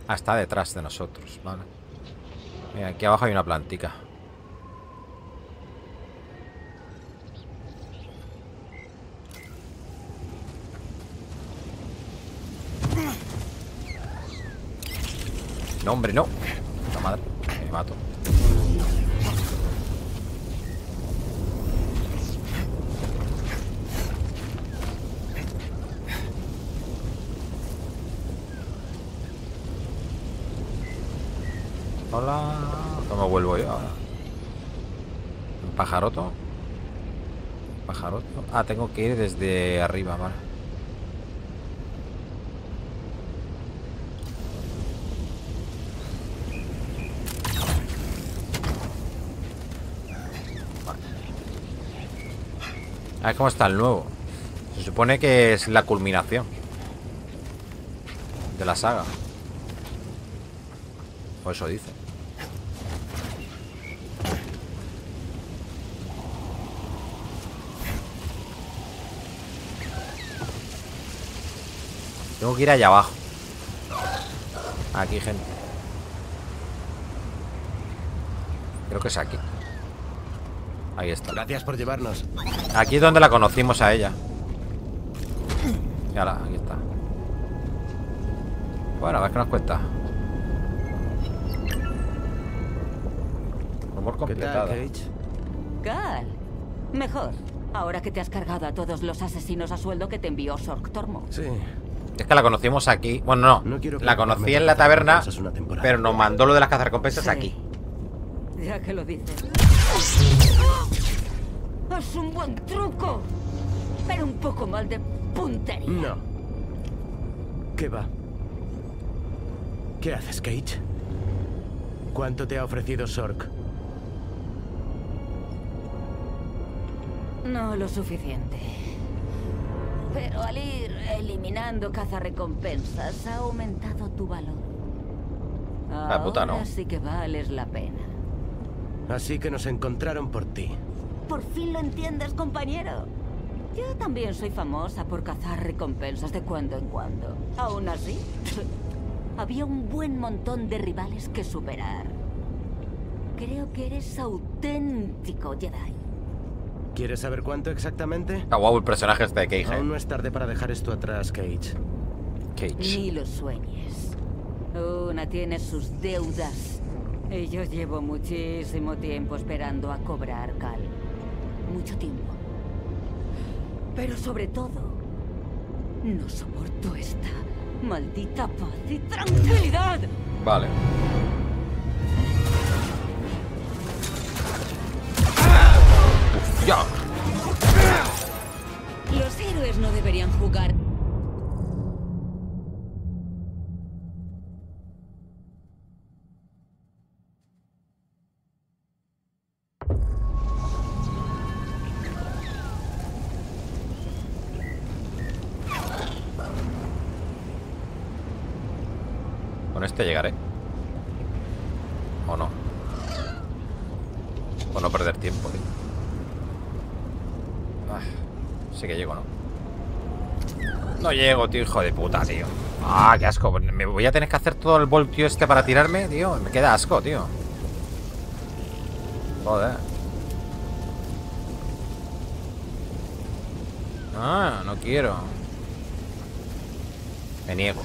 Ah, está detrás de nosotros. Vale. Mira, aquí abajo hay una plantica. No, hombre, no. Puta madre, me mato. Hola. ¿Cómo vuelvo yo ahora? ¿Un pajaroto? ¿Un pajaroto? Ah, tengo que ir desde arriba, vale. A ver cómo está el nuevo. Se supone que es la culminación de la saga. O eso dice. Tengo que ir allá abajo. Aquí, gente. Creo que es aquí. Ahí está. Gracias por llevarnos. Aquí es donde la conocimos a ella. Yala, aquí está. Bueno, a ver qué nos cuenta. Rumor completado. ¿Qué tal, Cal? Mejor. Ahora que te has cargado a todos los asesinos a sueldo que te envió Sorc Tormo. Sí. Es que la conocimos aquí. Bueno, no, no la conocí en la taberna, pero nos mandó lo de las cazarrecompensas aquí. Ya que lo dices. Es un buen truco, pero un poco mal de puntería. No. ¿Qué va? ¿Qué haces, Caij? ¿Cuánto te ha ofrecido Sorc? No lo suficiente. Pero al ir eliminando cazarrecompensas ha aumentado tu valor. La puta no. Ahora sí que vales la pena. Así que nos encontraron por ti. Por fin lo entiendes, compañero. Yo también soy famosa por cazar recompensas de cuando en cuando. Aún así, había un buen montón de rivales que superar. Creo que eres auténtico Jedi. ¿Quieres saber cuánto exactamente? Ah, wow, el personaje está de Caij. Aún no es tarde para dejar esto atrás, Caij. Caij. Ni lo sueñes. Una tiene sus deudas. Y yo llevo muchísimo tiempo esperando a cobrar, Cal. Mucho tiempo. Pero sobre todo, no soporto esta maldita paz y tranquilidad. Vale. Ya. Los héroes no deberían jugar. Te llegaré. O no. O no perder tiempo, tío. Ah, sí que llego, ¿no? No llego, tío, hijo de puta, tío. Ah, qué asco. Me voy a tener que hacer todo el voltio este para tirarme, tío. Me queda asco, tío. Joder. Ah, no quiero. Me niego.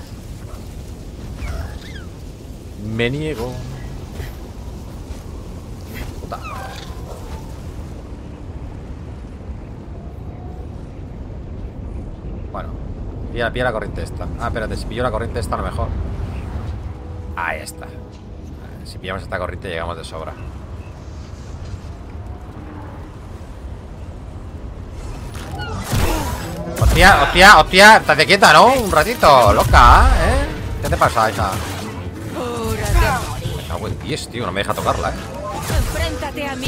Me niego. Puta. Bueno, pilla, pilla la corriente esta. Ah, espérate, si pillo la corriente esta a lo mejor. Ahí está. Si pillamos esta corriente llegamos de sobra. Hostia, hostia, hostia. Estate quieta, ¿no? Un ratito, loca, ¿eh? ¿Qué te pasa, hija? Ah, buen diez, tío, no me deja tocarla, eh. Enfréntate a mí.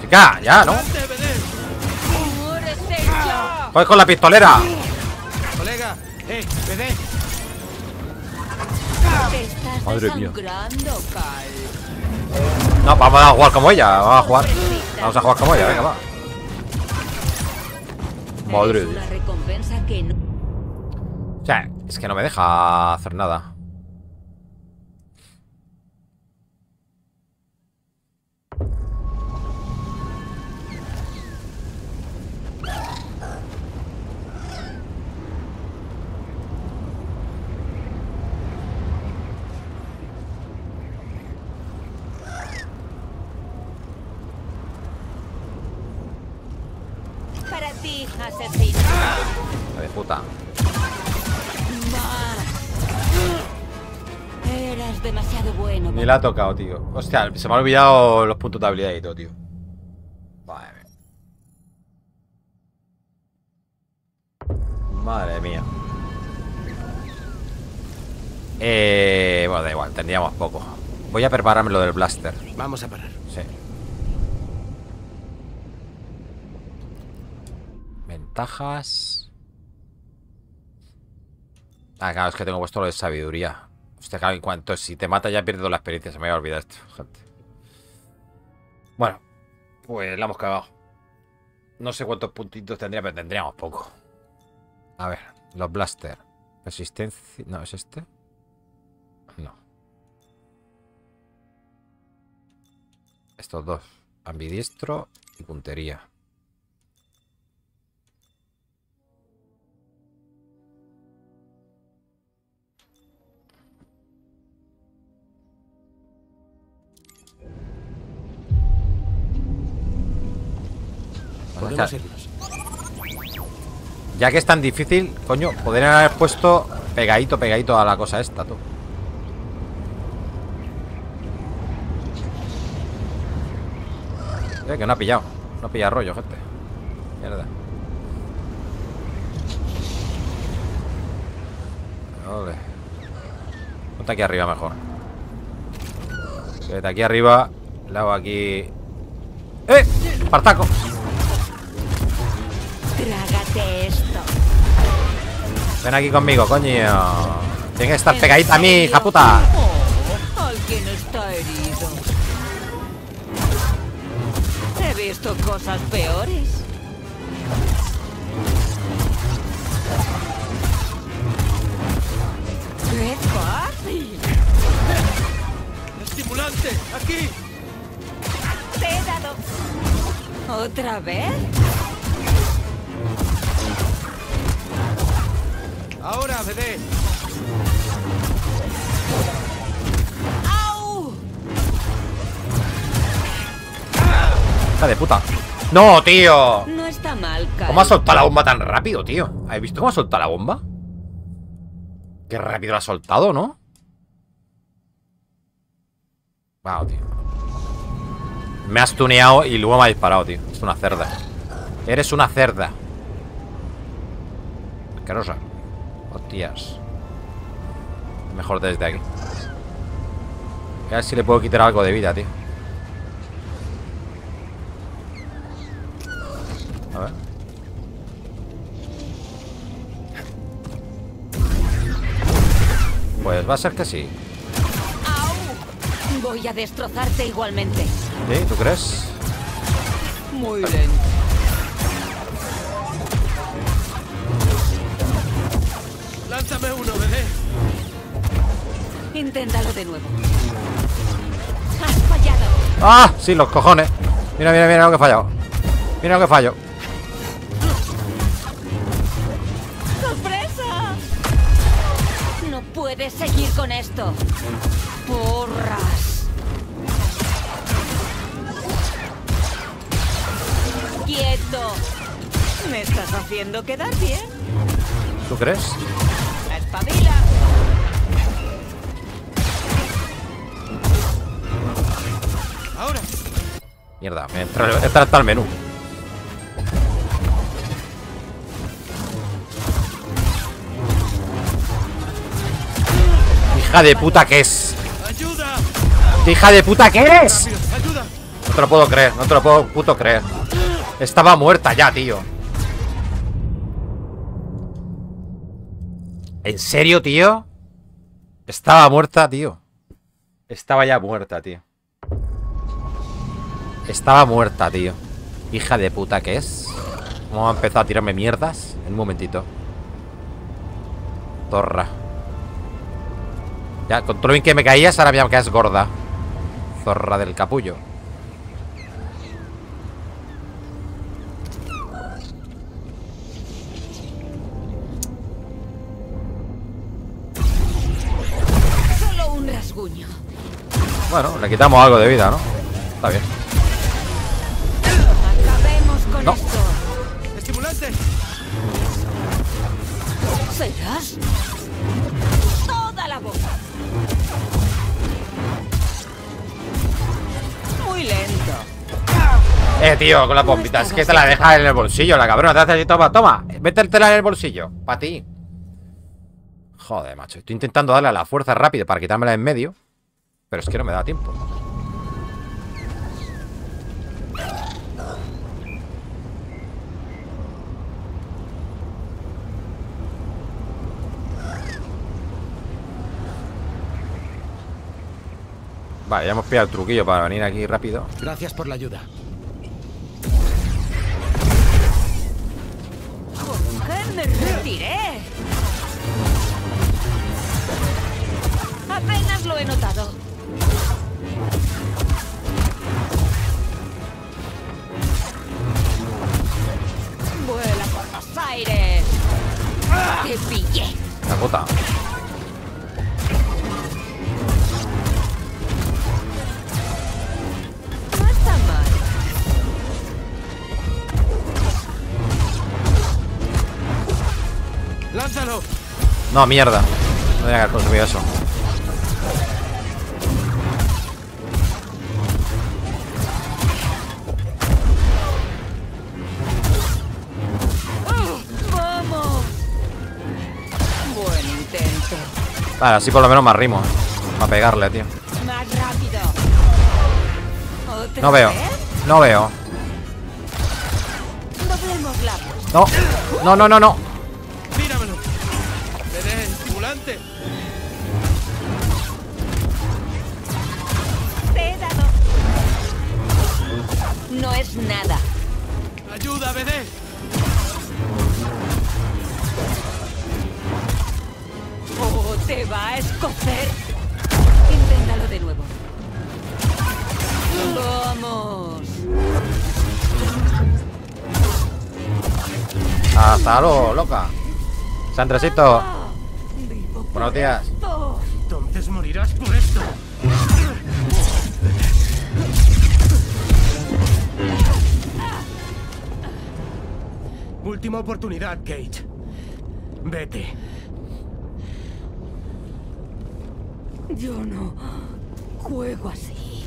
Chica, ya, ¿no? Voy con la pistolera. Colega, eh, B D. Madre mía. No, vamos a jugar como ella, vamos a jugar. Vamos a jugar como ella, venga, va. Madre mía. O sea, es que no me deja hacer nada. De puta. Eras demasiado bueno. Ni la ha tocado, tío. Hostia, se me han olvidado los puntos de habilidad y todo, tío. Vale. Madre mía. Eh, bueno, da igual, tendríamos poco. Voy a prepararme lo del blaster. Vamos a parar. Sí. Ventajas. Ah, claro, es que tengo puesto lo de sabiduría. Hostia, claro, en cuanto si te mata ya pierdo la experiencia. Se me había olvidado esto, gente. Bueno, pues la hemos cagado. No sé cuántos puntitos tendría, pero tendríamos poco. A ver, los blaster. Resistencia. No, ¿es este? No. Estos dos. Ambidiestro y puntería. Ya que es tan difícil, coño, podrían haber puesto Pegadito, pegadito a la cosa esta, tú. Eh, que no ha pillado. No ha pillado rollo, gente. Mierda. Vale. Ponte aquí arriba mejor. Desde aquí arriba le hago aquí. ¡Eh! ¡Partaco! Trágate esto. Ven aquí conmigo, coño. Tienes que estar pegadita a mí, hija puta. Oh, alguien está herido. He visto cosas peores. ¡Qué fácil! ¡Estimulante! ¡Aquí! ¡Te he dado! ¿Otra vez? ¡Ahora, bebé! ¡Au! ¡Hija de puta! ¡No, tío! No está mal, Caij. ¿Cómo ha soltado la bomba tan rápido, tío? ¿Habéis visto cómo ha soltado la bomba? Qué rápido lo ha soltado, ¿no? Wow, tío. Me has tuneado y luego me ha disparado, tío. Es una cerda. Eres una cerda. Asquerosa. Hostias. Mejor desde aquí. A ver si le puedo quitar algo de vida, tío. A ver. Pues va a ser que sí. Voy a destrozarte igualmente. ¿Sí? ¿Tú crees? Muy bien. Lánzame uno, bebé. Inténtalo de nuevo. Has fallado. ¡Ah! Sí, los cojones. Mira, mira, mira lo que he fallado. Mira lo que fallo. Puedes seguir con esto. Porras. Quieto. Me estás haciendo quedar bien. ¿Tú crees? Espabila. Ahora. Mierda, me entra hasta el menú. Hija de puta que es. Ayuda. Hija de puta que eres. No te lo puedo creer, no te lo puedo puto creer. Estaba muerta ya, tío. ¿En serio, tío? Estaba muerta, tío. Estaba ya muerta, tío. Estaba muerta, tío. Hija de puta que es. Vamos a empezar a tirarme mierdas en un momentito. Torra. Ya, con todo lo bien que me caías, ahora ya me caes gorda. Zorra del capullo. Solo un rasguño. Bueno, le quitamos algo de vida, ¿no? Está bien. Acabemos con no. Esto. Estimulante. ¿Serás? Toda la boca. Lento. Eh, tío, con la bombita. Es que te la dejas en el bolsillo, la cabrona. Te haces así, toma, toma. Métetela en el bolsillo. Para ti. Joder, macho. Estoy intentando darle a la fuerza rápido para quitármela en medio. Pero es que no me da tiempo. Vale, ya hemos pillado el truquillo para venir aquí rápido. Gracias por la ayuda. Joder, me retiré. Apenas lo he notado. Vuela por los aires. ¡Ah! Te pillé. La puta. No, mierda. No tenía que haber construido eso. Vale, así por lo menos me arrimo. Para pegarle, tío. No veo. No veo. No. No, no, no, no. No es nada. Ayuda, B D. Oh, te va a escocer. Inténtalo de nuevo. Vamos. Hasta luego, loca. Santresito. Buenos días. Entonces morirás por esto. Última oportunidad, Caij. Vete. Yo no juego así.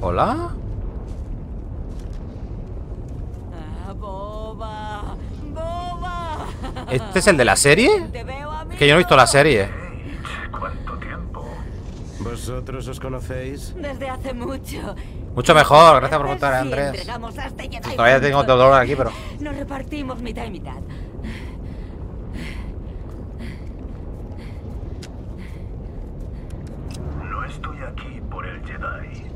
¿Hola? ¿Este es el de la serie? Es que yo no he visto la serie. ¿Cuánto tiempo? ¿Vosotros os conocéis? Desde hace mucho. Mucho mejor, gracias por preguntar, Andrés. Todavía tengo otro dólar aquí, pero nos repartimos mitad y mitad. No estoy aquí por el Jedi.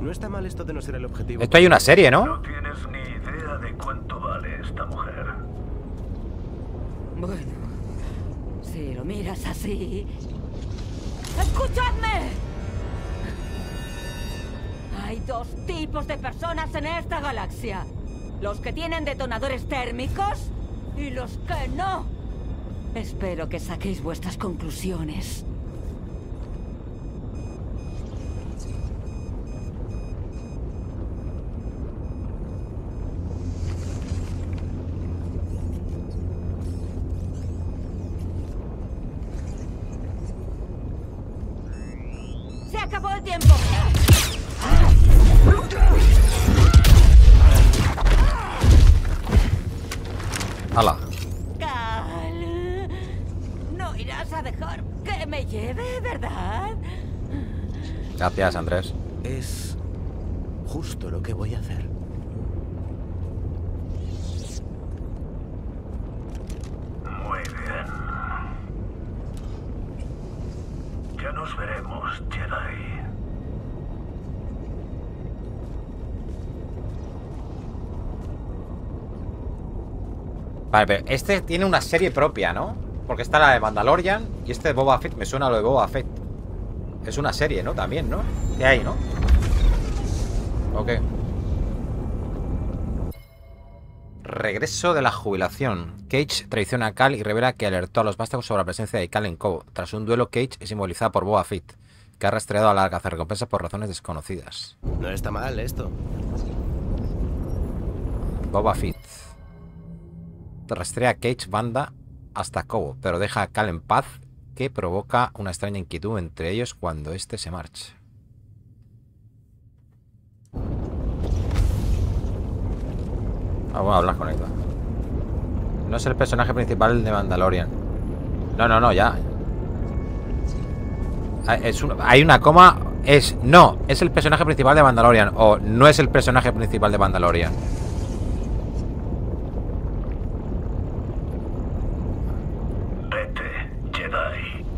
No está mal esto de no ser el objetivo. Esto hay una serie, ¿no? No tienes ni idea de cuánto vale esta mujer. Bueno, si lo miras así. ¡Escuchadme! Hay dos tipos de personas en esta galaxia: los que tienen detonadores térmicos y los que no. Espero que saquéis vuestras conclusiones. Gracias, Andrés. Es justo lo que voy a hacer. Muy bien. Ya nos veremos, Jedi. Vale, pero este tiene una serie propia, ¿no? Porque está la de Mandalorian y este de Boba Fett. Me suena a lo de Boba Fett. Es una serie, ¿no? También, ¿no? De ahí, ¿no? Ok. Regreso de la jubilación. Caij traiciona a Cal y revela que alertó a los vástagos sobre la presencia de Cal en Koboh. Tras un duelo, Caij es simbolizada por Boba Fett, que ha rastreado a la cazarrecompensas por razones desconocidas. No está mal esto. Boba Fett rastrea a Caij Vanda hasta Koboh, pero deja a Cal en paz, que provoca una extraña inquietud entre ellos cuando este se marcha. Ah, voy a hablar con él. No es el personaje principal de Mandalorian. No, no, no, ya. Es un, hay una coma. Es. No, es el personaje principal de Mandalorian. O no es el personaje principal de Mandalorian.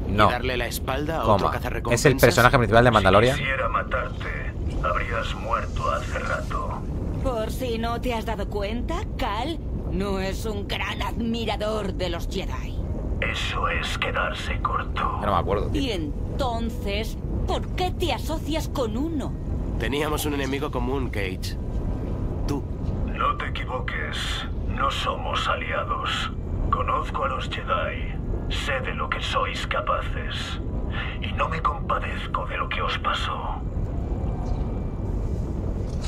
No. Darle la espalda a otro cazarrecompensas. Es el personaje principal de Mandalorian. Si quisiera matarte, habrías muerto hace rato. Por si no te has dado cuenta, Cal no es un gran admirador de los Jedi. Eso es quedarse corto. Ya no me acuerdo, tío. Y entonces, ¿por qué te asocias con uno? Teníamos un enemigo común, Caij. Tú No te equivoques. No somos aliados. Conozco a los Jedi. Sé de lo que sois capaces. Y no me compadezco de lo que os pasó.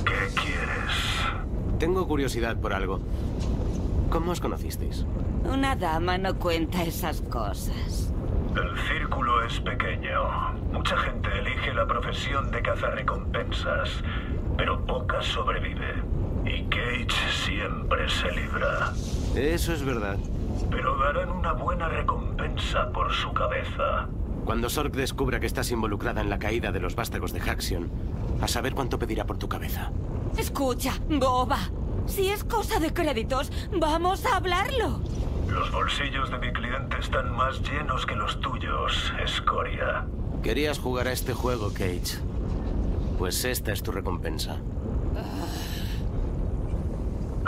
¿Qué quieres? Tengo curiosidad por algo. ¿Cómo os conocisteis? Una dama no cuenta esas cosas. El círculo es pequeño. Mucha gente elige la profesión de cazarrecompensas, pero poca sobrevive. Y Caij siempre se libra. Eso es verdad. Pero darán una buena recompensa por su cabeza. Cuando Sorc descubra que estás involucrada en la caída de los vástagos de Haxion, a saber cuánto pedirá por tu cabeza. Escucha, boba. Si es cosa de créditos, vamos a hablarlo. Los bolsillos de mi cliente están más llenos que los tuyos, escoria. Querías jugar a este juego, Caij. Pues esta es tu recompensa.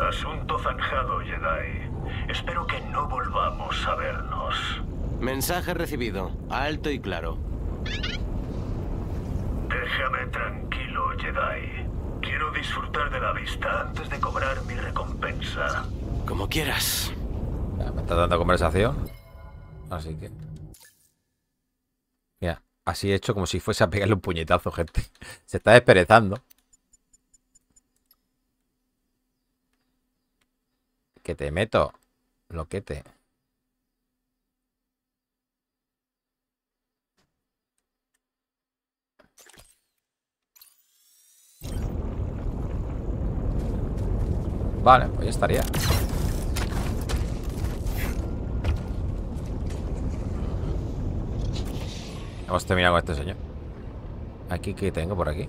Asunto zanjado, Jedi. Espero que no volvamos a vernos. Mensaje recibido, alto y claro. Déjame tranquilo, Jedi. Quiero disfrutar de la vista antes de cobrar mi recompensa. Como quieras. Me está dando conversación. Así que... Mira, así he hecho como si fuese a pegarle un puñetazo, gente. Se está desperezando. Que te meto, loquete. Vale, pues ya estaría. Hemos terminado con este señor. Aquí, ¿qué tengo por aquí?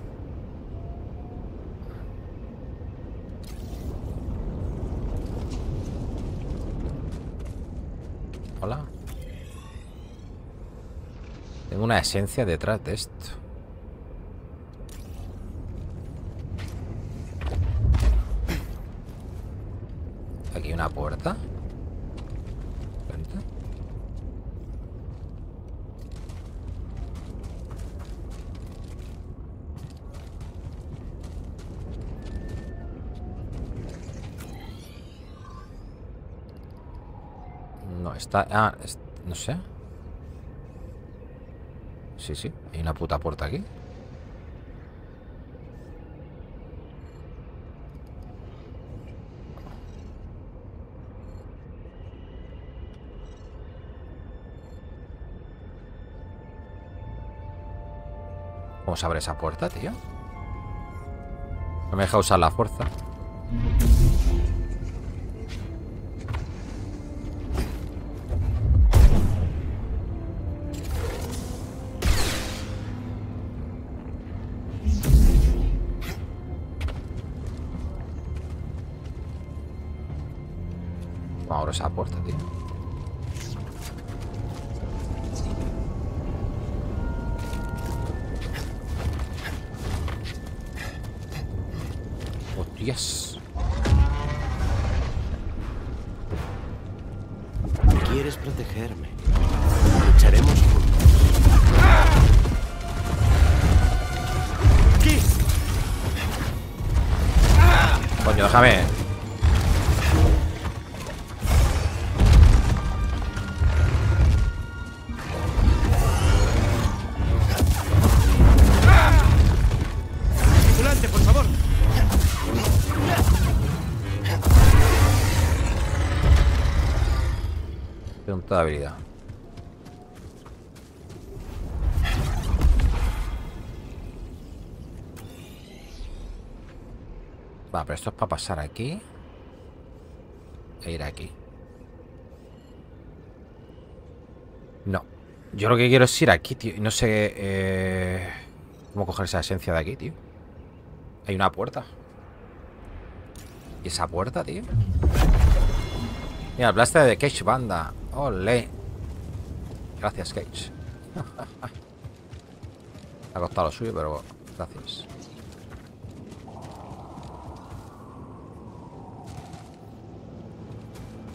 Hola. Tengo una esencia detrás de esto. Aquí una puerta. No, está... Ah, es, no sé. Sí, sí. Hay una puta puerta aquí. ¿Cómo se abre esa puerta, tío? No me deja usar la fuerza. Ahora esa puerta, tío. Hostias. ¿Quieres protegerme? Lucharemos juntos. Coño, déjame. De habilidad. Va, pero esto es para pasar aquí e ir aquí. No, yo lo que quiero es ir aquí, tío. No sé eh, cómo coger esa esencia de aquí, tío. Hay una puerta. ¿Y esa puerta, tío? Mira, el blaster de Caij Vanda. ¡Ole! Gracias, Caij. Ha costado lo suyo, pero gracias.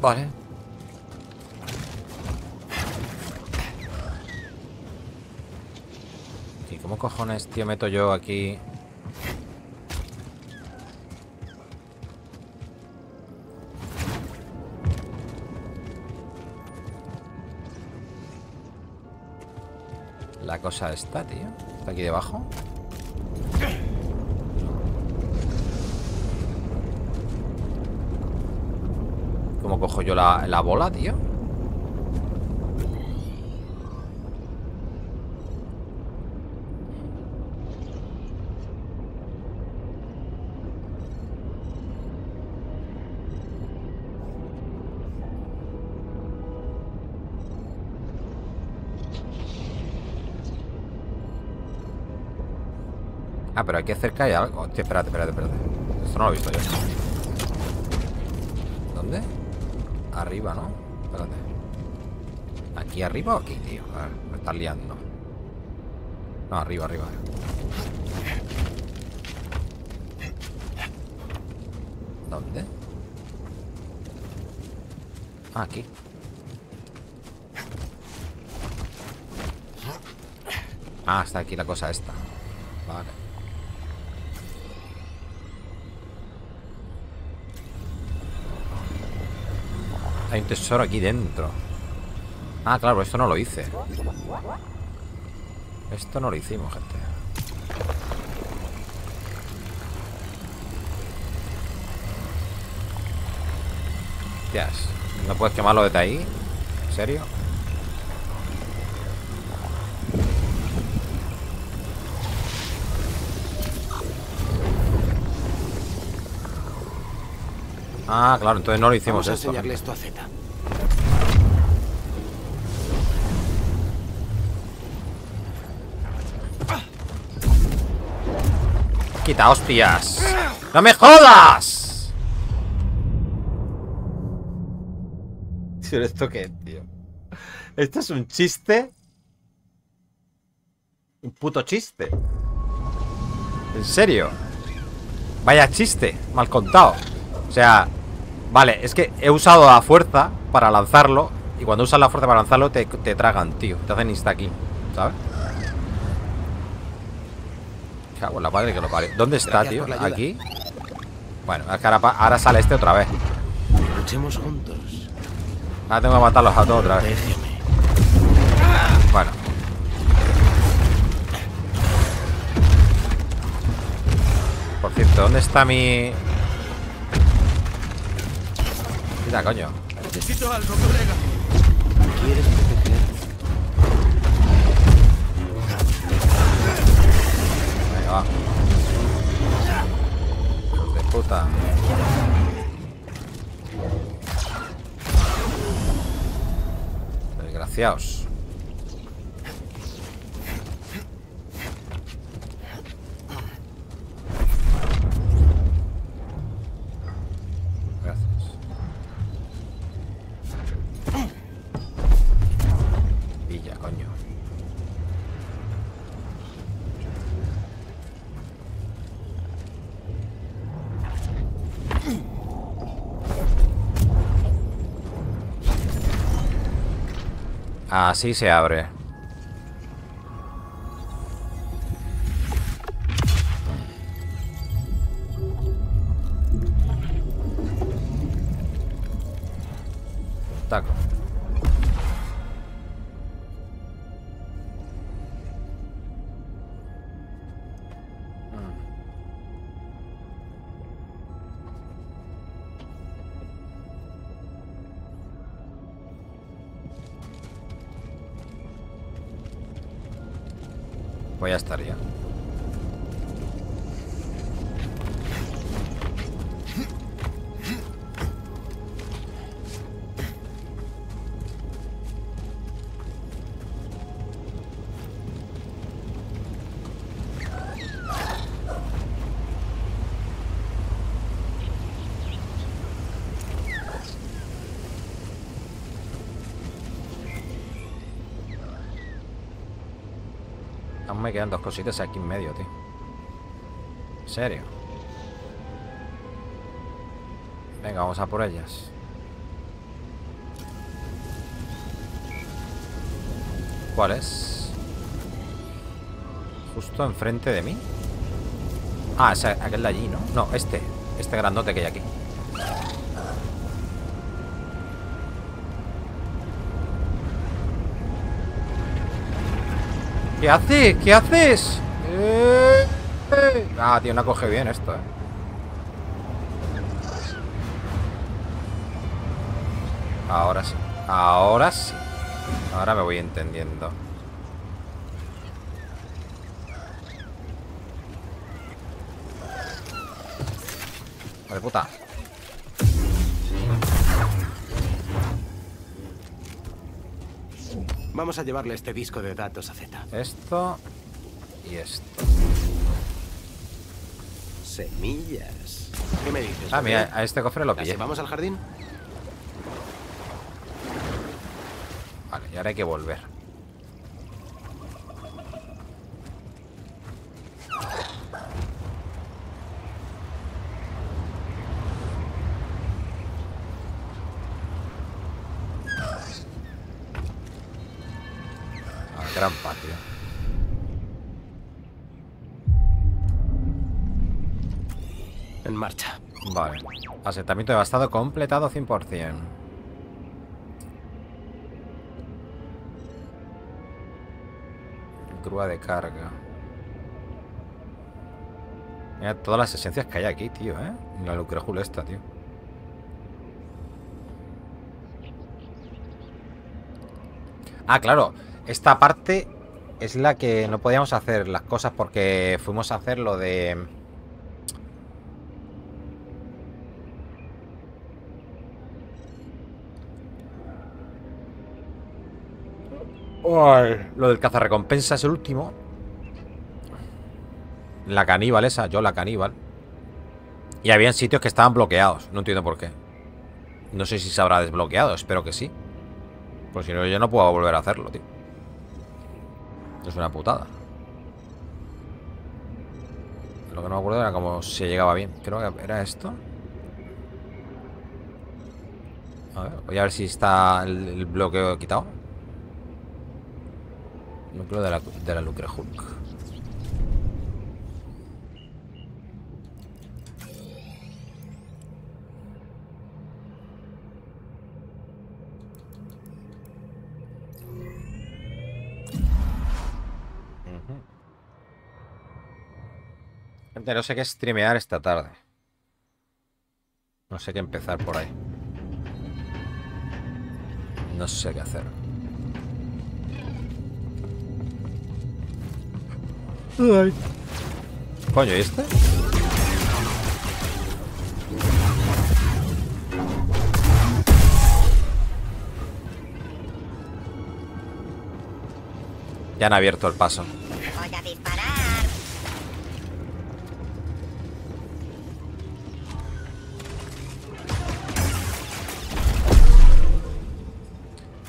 Vale. ¿Y cómo cojones, tío, meto yo aquí? la cosa está, tío. Está aquí debajo. ¿Cómo cojo yo la, la bola, tío? Ah, pero aquí cerca hay algo. Hostia, espérate, espérate, espérate. Esto no lo he visto yo. ¿Dónde? Arriba, ¿no? Espérate. ¿Aquí arriba o aquí, tío? A ver, me estás liando. No, arriba, arriba. ¿Dónde? Ah, aquí. Ah, está aquí la cosa esta. Vale. Hay un tesoro aquí dentro. Ah, claro, esto no lo hice. Esto no lo hicimos, gente. Hostias, ¿no puedes quemarlo desde ahí? ¿En serio? Ah, claro, entonces no lo hicimos. Vamos a esto. Enseñarle esto a Z. Quita, hostias. ¡No me jodas! ¿Pero esto qué, tío? ¿Esto es un chiste? Un puto chiste. ¿En serio? Vaya chiste, mal contado. O sea... Vale, es que he usado la fuerza para lanzarlo. Y cuando usas la fuerza para lanzarlo te, te tragan, tío. Te hacen insta aquí, ¿sabes? Cago en la madre que lo parió. ¿Dónde está, tío? ¿Aquí? Bueno, es que ahora, ahora sale este otra vez. Luchemos juntos. Ahora tengo que matarlos a todos otra vez. Bueno. Por cierto, ¿dónde está mi...? Mira, coño. Necesito algo, colega. ¿Quieres proteger? Venga, va. De puta. Desgraciados. Así se abre. Taco. Pues ya estaría. Me quedan dos cositas aquí en medio, tío. ¿En serio? Venga, vamos a por ellas. ¿Cuál es? Justo enfrente de mí. Ah, ese, aquel de allí, ¿no? No, este. Este grandote que hay aquí. ¿Qué haces? ¿Qué haces? Eh, eh. Ah, tío, no coge bien esto, eh. Ahora sí. Ahora sí. Ahora me voy entendiendo. Vale, puta. Vamos a llevarle este disco de datos a Z. Esto y esto. Semillas. ¿Qué me dices? Ah, mira, a este cofre lo pillé. ¿Vamos al jardín? Vale, y ahora hay que volver. Al gran patio. En marcha. Vale. Asentamiento devastado completado cien por cien. Grúa de carga. Mira todas las esencias que hay aquí, tío, ¿eh? La Lucrehulk esta, tío. Ah, claro. Esta parte es la que no podíamos hacer las cosas porque fuimos a hacer lo de... Lo del cazarrecompensa es el último. La caníbal esa, yo la caníbal. Y habían sitios que estaban bloqueados. No entiendo por qué. No sé si se habrá desbloqueado, espero que sí. Pues si no, yo no puedo volver a hacerlo, tío. Es una putada. Lo que no me acuerdo era cómo se llegaba bien. Creo que era esto. A ver, voy a ver si está el, el bloqueo quitado. Núcleo de la, de la Lucrehulk. Gente, no sé qué streamear esta tarde. No sé qué empezar por ahí. No sé qué hacer. Ay. Coño, ¿y este? Ya han abierto el paso. Voy a disparar.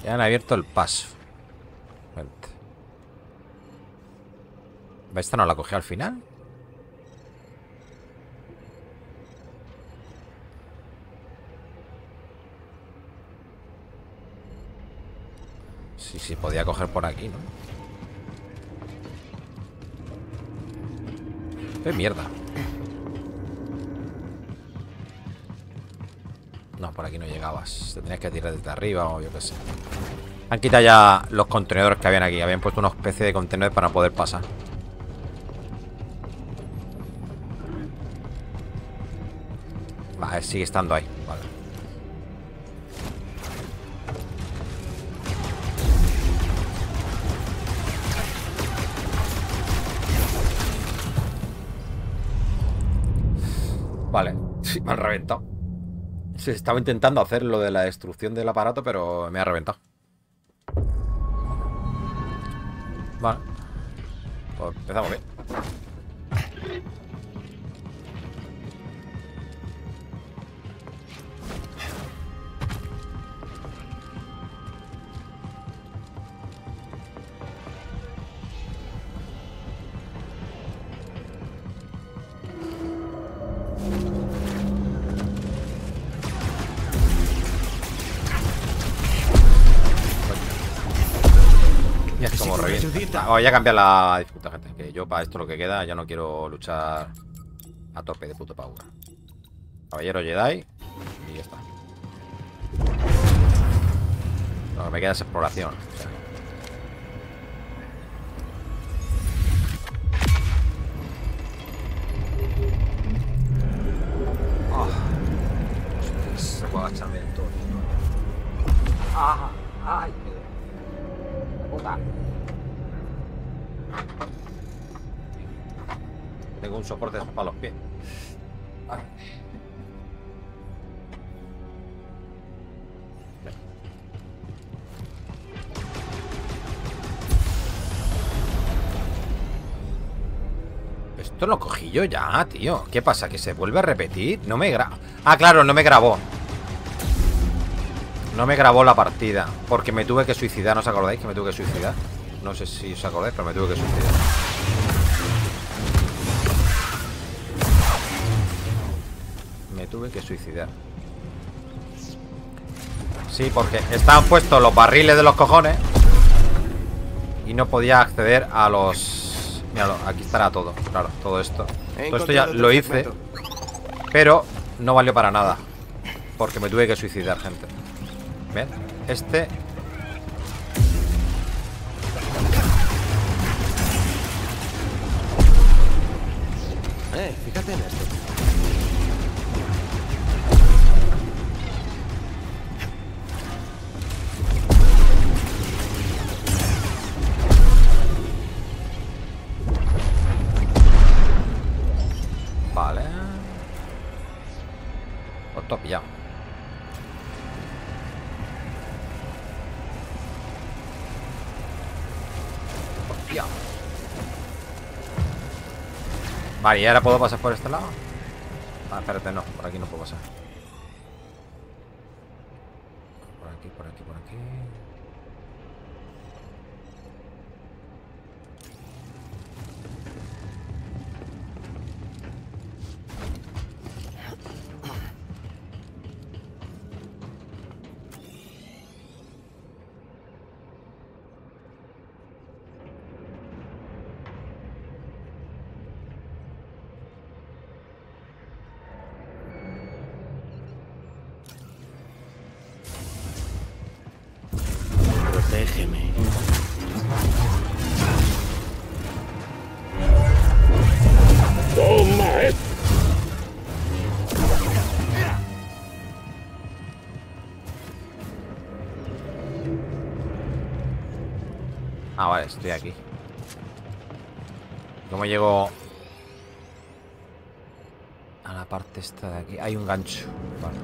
Ya han abierto el paso. Vente. ¿Esta no la cogí al final? Sí, sí, podía coger por aquí, ¿no? ¡Qué mierda! No, por aquí no llegabas. Te tenías que tirar desde arriba o yo qué sé. Han quitado ya los contenedores que habían aquí. Habían puesto una especie de contenedor para poder pasar. Sigue estando ahí, vale. Vale, sí, me han reventado. Se estaba intentando hacer lo de la destrucción del aparato, pero me ha reventado. Vale, pues empezamos bien. Voy a cambiar la dificultad, gente. Que yo para esto lo que queda ya no quiero luchar a tope de puto paura. Caballero Jedi. Y ya está. Lo que me queda es exploración. O sea. Tengo un soporte para los pies. Ay. Esto lo cogí yo ya, tío. ¿Qué pasa? ¿Que se vuelve a repetir? No me grabó. Ah, claro, no me grabó. No me grabó la partida. Porque me tuve que suicidar. ¿No os acordáis que me tuve que suicidar? No sé si os acordáis, pero me tuve que suicidar. Me tuve que suicidar. Sí, porque estaban puestos los barriles de los cojones. Y no podía acceder a los... Míralo, aquí estará todo, claro, todo esto. Todo esto ya lo hice, pero no valió para nada, porque me tuve que suicidar, gente. ¿Ven? Este. Eh, fíjate en esto. Top ya. Hostia. Vale, ¿y ahora puedo pasar por este lado? Ah, espérate, no, por aquí no puedo pasar. Por aquí, por aquí, por aquí. Estoy aquí. ¿Cómo llego a la parte esta de aquí? Hay un gancho. Vale.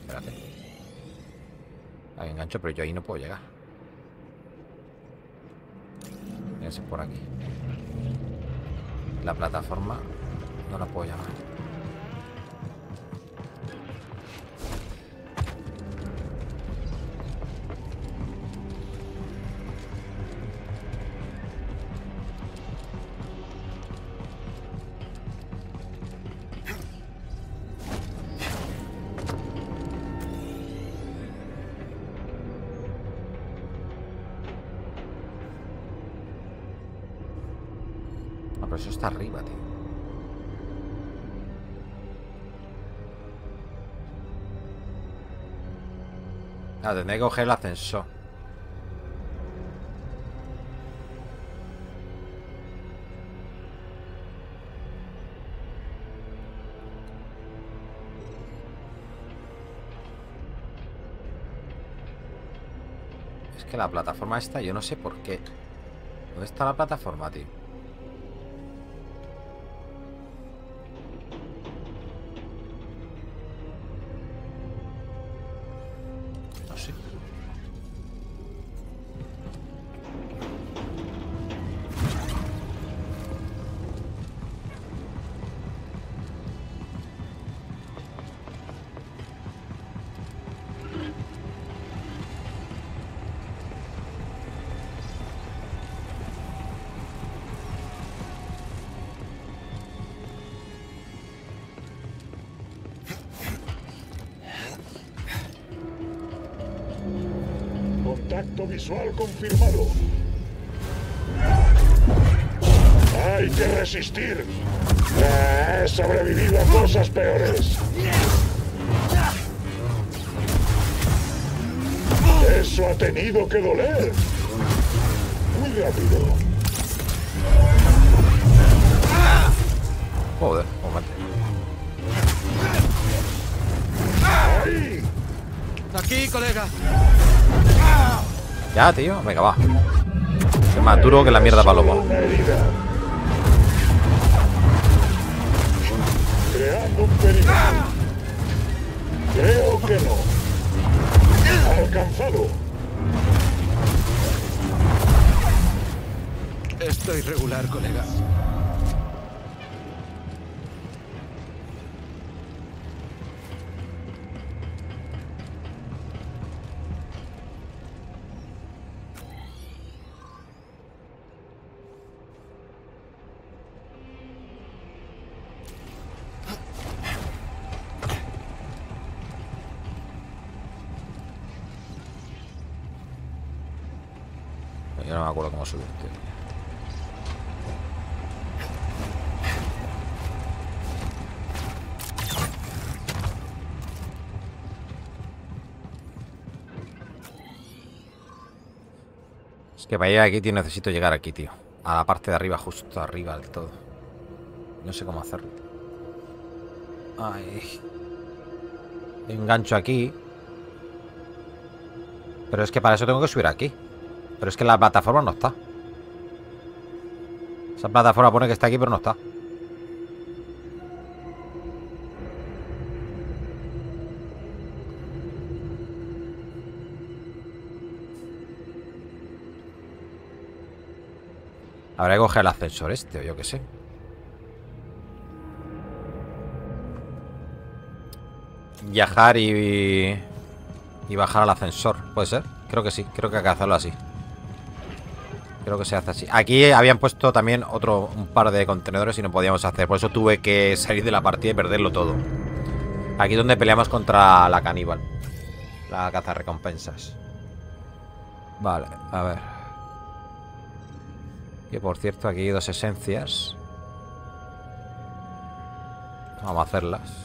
Espérate. Hay un gancho, pero yo ahí no puedo llegar. Ese es por aquí. La plataforma no la puedo llamar. Tendré que coger el ascensor. Es que la plataforma esta, yo no sé por qué. ¿Dónde está la plataforma, tío? Visual confirmado. Hay que resistir. He sobrevivido a cosas peores. Eso ha tenido que doler. Muy rápido. Joder, combate. ¡Ay! Aquí, colega. Ya, tío. Venga, va. Es más duro que la mierda palomo. Creando un peligro. Creo que no. Alcanzado. Estoy regular, colega. Yo no me acuerdo cómo subir, tío. Es que para llegar aquí, tío, necesito llegar aquí, tío. A la parte de arriba, justo arriba del todo. No sé cómo hacerlo. Ay. Engancho aquí. Pero es que para eso tengo que subir aquí. Pero es que la plataforma no está. Esa plataforma pone que está aquí, pero no está. Habrá que coger el ascensor este, o yo qué sé. Viajar y... y bajar al ascensor. ¿Puede ser? Creo que sí. Creo que hay que hacerlo así. Creo que se hace así. Aquí habían puesto también otro un par de contenedores y no podíamos hacer. Por eso tuve que salir de la partida y perderlo todo. Aquí es donde peleamos contra la caníbal. La cazarrecompensas. Vale, a ver. Que por cierto, aquí hay dos esencias. Vamos a hacerlas.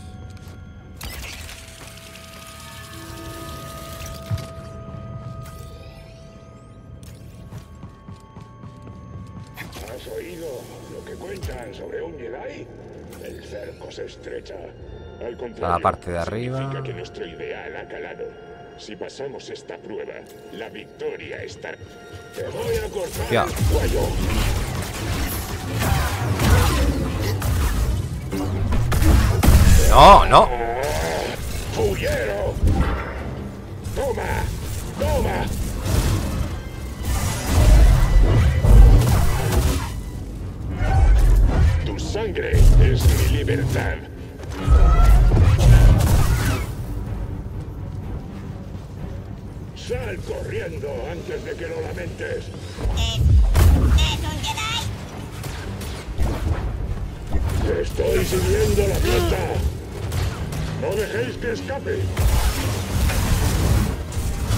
Sobre un Jedi, el cerco se estrecha. Al contrario, a la parte de arriba significa que nuestro ideal ha calado. Si pasamos esta prueba, la victoria está. Te voy a cortar ya. El cuello. No, no. Fullero. Toma, toma. Sangre es mi libertad. Sal corriendo antes de que lo lamentes. ¿Es, es un Jedi? Te estoy siguiendo la pista. No dejéis que escape.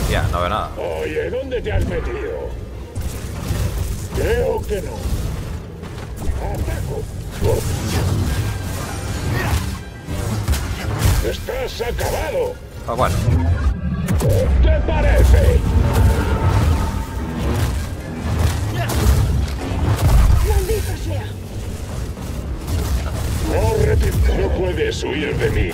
Ya, no veo nada. Oye, ¿dónde te has metido? Creo que no. Ataco. ¡Estás acabado! Ah, bueno. ¿Qué te parece? ¡Maldita sea! ¡Corre! ¡No puedes huir de mí!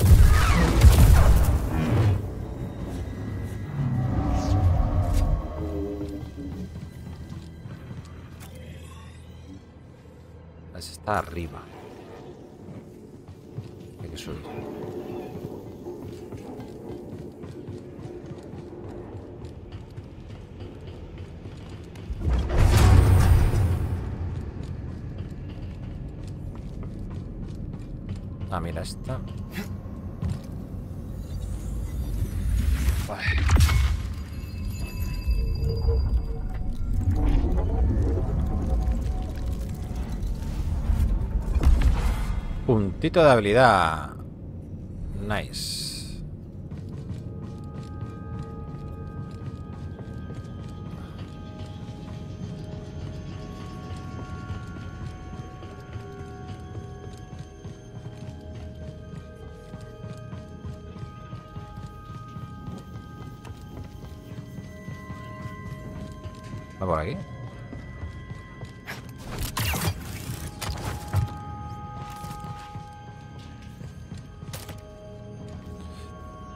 Está arriba. Hay que subir. Ah, mira, esta. Vale. Puntito de habilidad. Nice. ¿Va por aquí?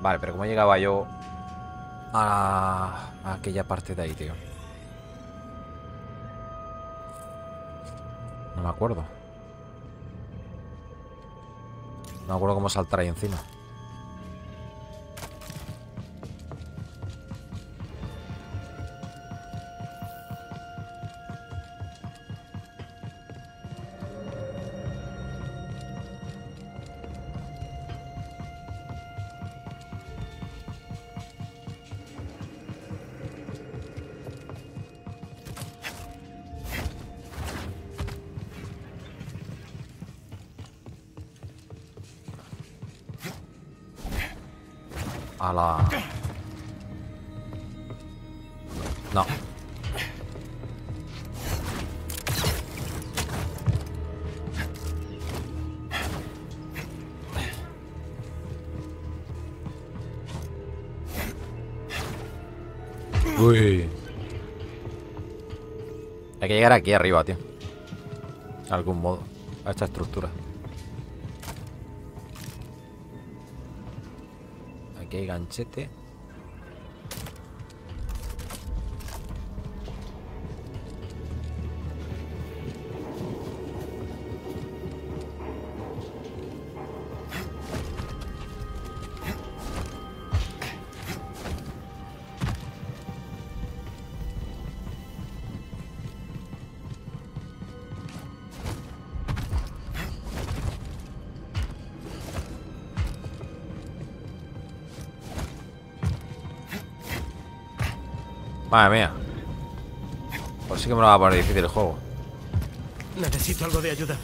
Vale, pero ¿cómo llegaba yo a, a aquella parte de ahí, tío. No me acuerdo. No me acuerdo cómo saltar ahí encima. No. Uy. Hay que llegar aquí arriba, tío. De algún modo. A esta estructura. Aquí hay ganchete. Madre mía. Pues sí que me lo va a poner difícil el juego. Necesito algo de ayuda.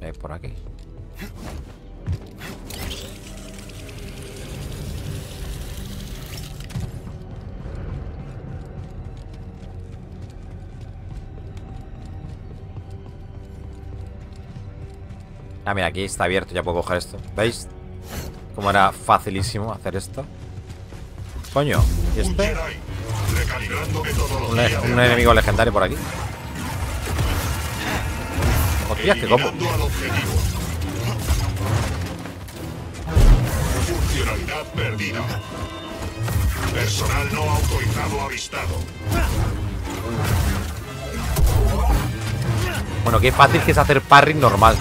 Es por aquí. Ah, mira, aquí está abierto, ya puedo coger esto. ¿Veis? Como era facilísimo hacer esto. Coño, ¿y este? Un, un enemigo legendario por aquí. Hostias, qué combo. Funcionalidad perdida. Personal no autorizado avistado. Bueno, qué fácil que es hacer parry normal.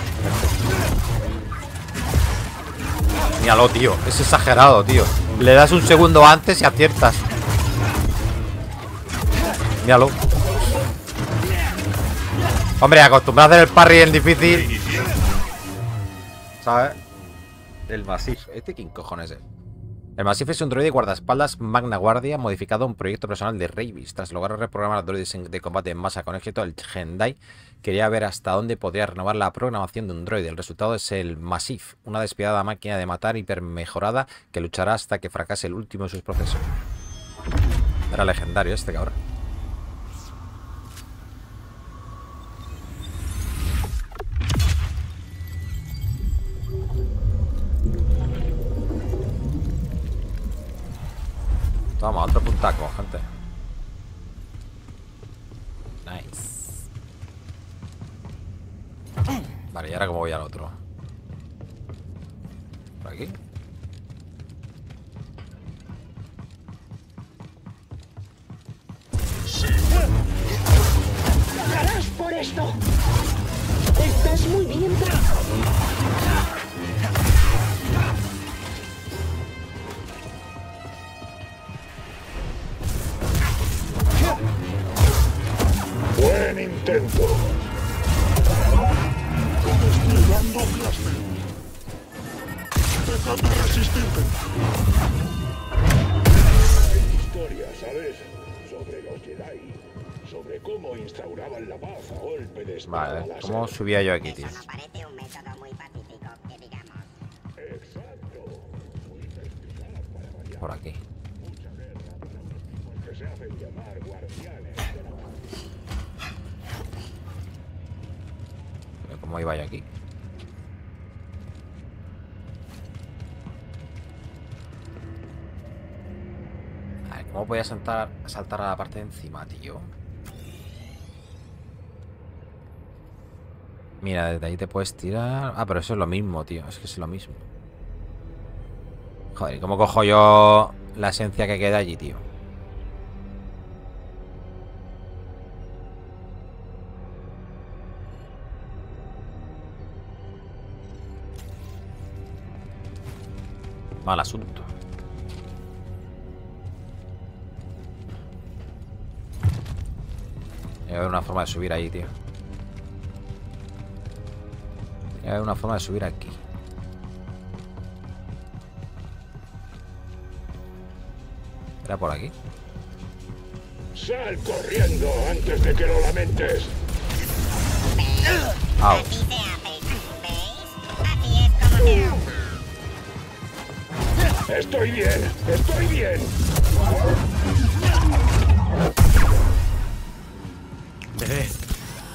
Míralo, tío. Es exagerado, tío. Le das un segundo antes y aciertas. Míralo. Hombre, acostumbrado a hacer el parry en difícil. ¿Sabes? El Masif. ¿Este quién cojones es? El Masif es un droide guardaespaldas Magna Guardia modificado a un proyecto personal de Rayvis. Tras lograr reprogramar droides de combate en masa con éxito, el Tchendai quería ver hasta dónde podría renovar la programación de un droide. El resultado es el Masif, una despiadada máquina de matar hipermejorada que luchará hasta que fracase el último de sus procesos. Era legendario este cabrón. Toma, otro puntaco, gente. Nice. Vale, ¿y ahora cómo voy al otro? ¿Por aquí? ¡Pagarás por esto! ¡Estás muy bien tratado! Buen intento. Desplazando plasma. Dejando resistente. Hay historia, ¿sabes? Sobre los Jedi. Sobre cómo instauraban la paz a golpe de espada. Vale, ¿cómo subía yo aquí, tío? Eso no parece un método muy pacífico, que digamos. Exacto. Muy perspicaz para variar. Por aquí. Mucha guerra para los tipos que se hacen llamar guardianes de la paz. ¿Cómo iba yo aquí? A ver, ¿cómo podía saltar, saltar a la parte de encima, tío? Mira, desde ahí te puedes tirar... Ah, pero eso es lo mismo, tío. Es que es lo mismo. Joder, ¿cómo cojo yo la esencia que queda allí, tío? Mal asunto. Debe haber una forma de subir ahí, tío. Debe haber una forma de subir aquí. ¿Era por aquí? ¡Sal corriendo antes de que lo lamentes! ¡Au! Estoy bien, estoy bien. Bebé,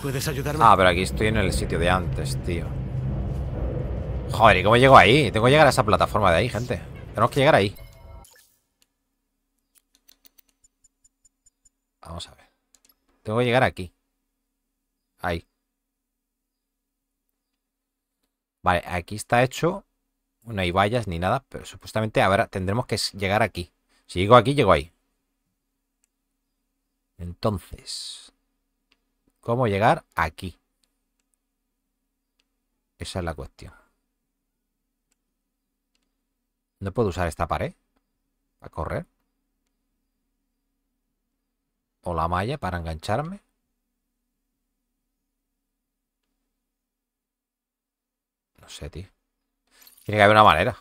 ¿puedes ayudarme? Ah, pero aquí estoy en el sitio de antes, tío. Joder, ¿y cómo llego ahí? Tengo que llegar a esa plataforma de ahí, gente. Tenemos que llegar ahí. Vamos a ver. Tengo que llegar aquí. Ahí. Vale, aquí está hecho. No hay vallas ni nada, pero supuestamente ahora tendremos que llegar aquí. Si llego aquí, llego ahí. Entonces, ¿cómo llegar aquí? Esa es la cuestión. ¿No puedo usar esta pared para correr? ¿O la malla para engancharme? No sé, tío. Tiene que haber una manera.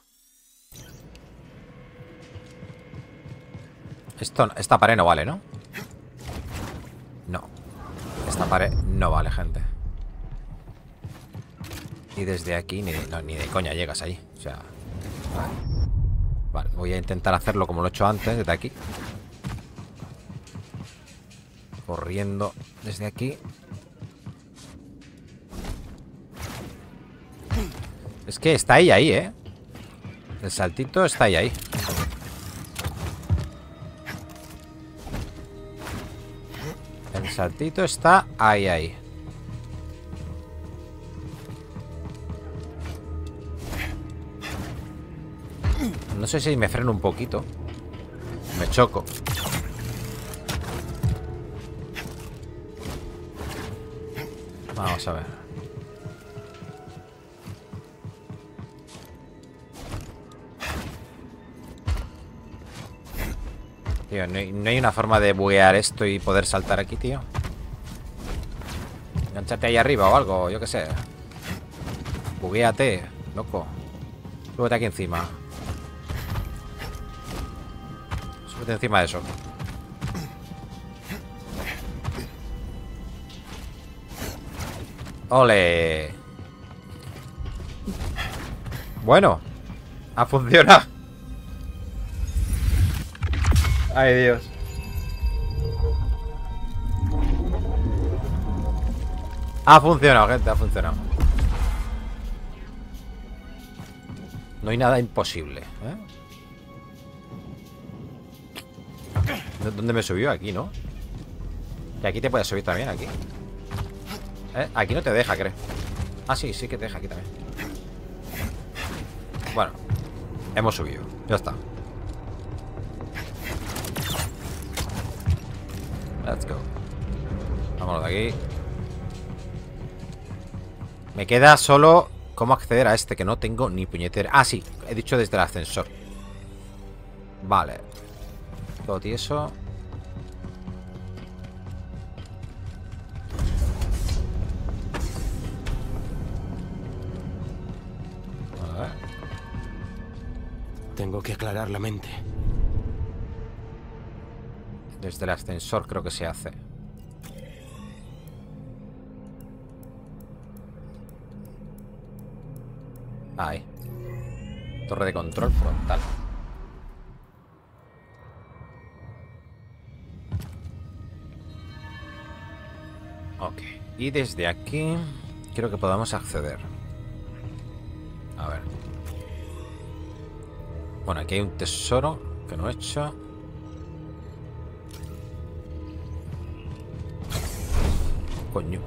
Esto, esta pared no vale, ¿no? No. Esta pared no vale, gente. Y desde aquí ni de, no, ni de coña llegas ahí. O sea... Vale. Vale, voy a intentar hacerlo como lo he hecho antes, desde aquí. Corriendo desde aquí. Es que está ahí, ahí, ¿eh? El saltito está ahí, ahí. El saltito está ahí, ahí. No sé si me freno un poquito. Me choco. Vamos a ver. Tío, no hay, no hay una forma de buguear esto y poder saltar aquí, tío. Enganchate ahí arriba o algo, yo qué sé. Bugueate, loco. Súbete aquí encima. Súbete encima de eso. ¡Ole! Bueno, ha funcionado. Ay, Dios. Ha funcionado, gente, ha funcionado. No hay nada imposible, ¿eh? ¿Dónde me subió? Aquí, ¿no? Y aquí te puedes subir también, aquí. ¿Eh? Aquí no te deja, creo. Ah, sí, sí que te deja aquí también. Bueno, hemos subido. Ya está. Let's go. Vámonos de aquí. Me queda solo cómo acceder a este, que no tengo ni puñetera. Ah, sí, he dicho desde el ascensor. Vale. Todo tieso. A ver. Tengo que aclarar la mente. Desde el ascensor creo que se hace. Ahí. Torre de control frontal. Ok. Y desde aquí creo que podamos acceder. A ver. Bueno, aquí hay un tesoro que no he hecho. Coño.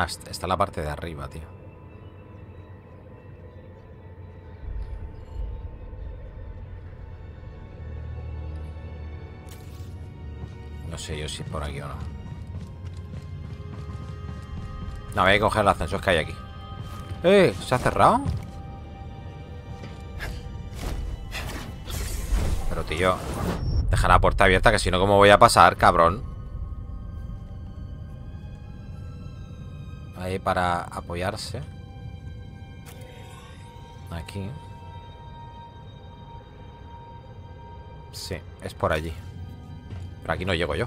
Ah, está la parte de arriba, tío. No sé yo si es por aquí o no. No, voy a coger el ascensor que hay aquí. ¡Eh! ¿Se ha cerrado? Pero, tío, deja la puerta abierta, que si no, ¿cómo voy a pasar, cabrón? Ahí para apoyarse. Aquí. Sí, es por allí. Pero aquí no llego yo.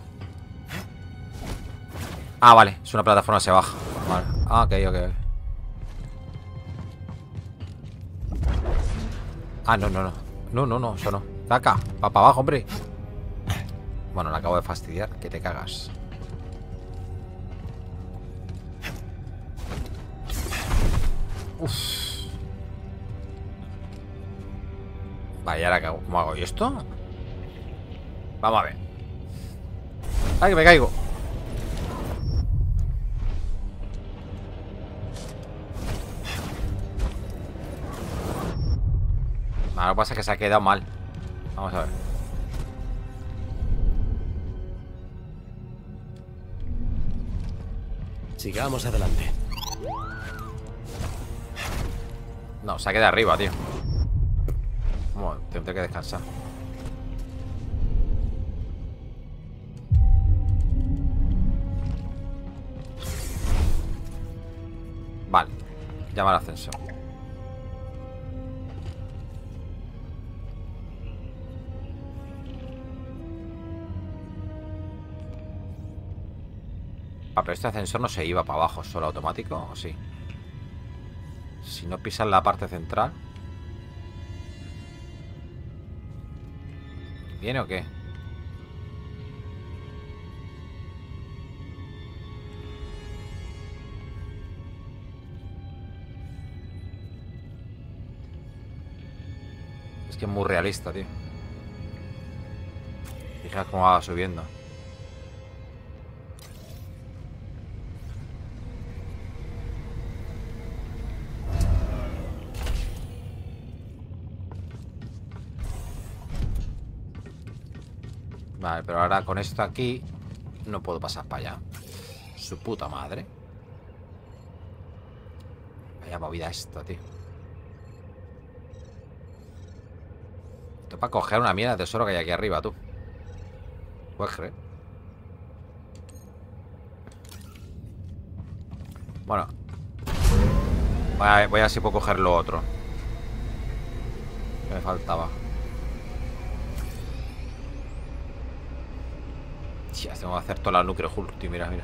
Ah, vale, es una plataforma, se baja. Vale. Ah, ok, ok. Ah, no, no, no. No, no, no, eso no. Está acá, va para abajo, hombre. Bueno, la acabo de fastidiar, que te cagas. Uff. Vale, ahora cago. ¿Cómo hago yo esto? Vamos a ver. ¡Ay, que me caigo! Ahora lo que pasa es que se ha quedado mal. Vamos a ver. Sigamos adelante. No, se ha quedado arriba, tío. Bueno, tendré que descansar. Vale. Llama al ascensor. Ah, pero este ascensor no se iba para abajo, solo automático, ¿o sí? Si no pisas la parte central, ¿viene o qué? Es que es muy realista, tío. Fijaos cómo va subiendo. Vale, pero ahora con esto aquí no puedo pasar para allá. Su puta madre. Vaya movida esto, tío. Esto para coger una mierda de tesoro que hay aquí arriba, tú. Puedes creer. Bueno. Voy a, voy a ver si puedo coger lo otro. Me faltaba. Ya tengo que hacer toda la Lucrehulk, tío, mira, mira.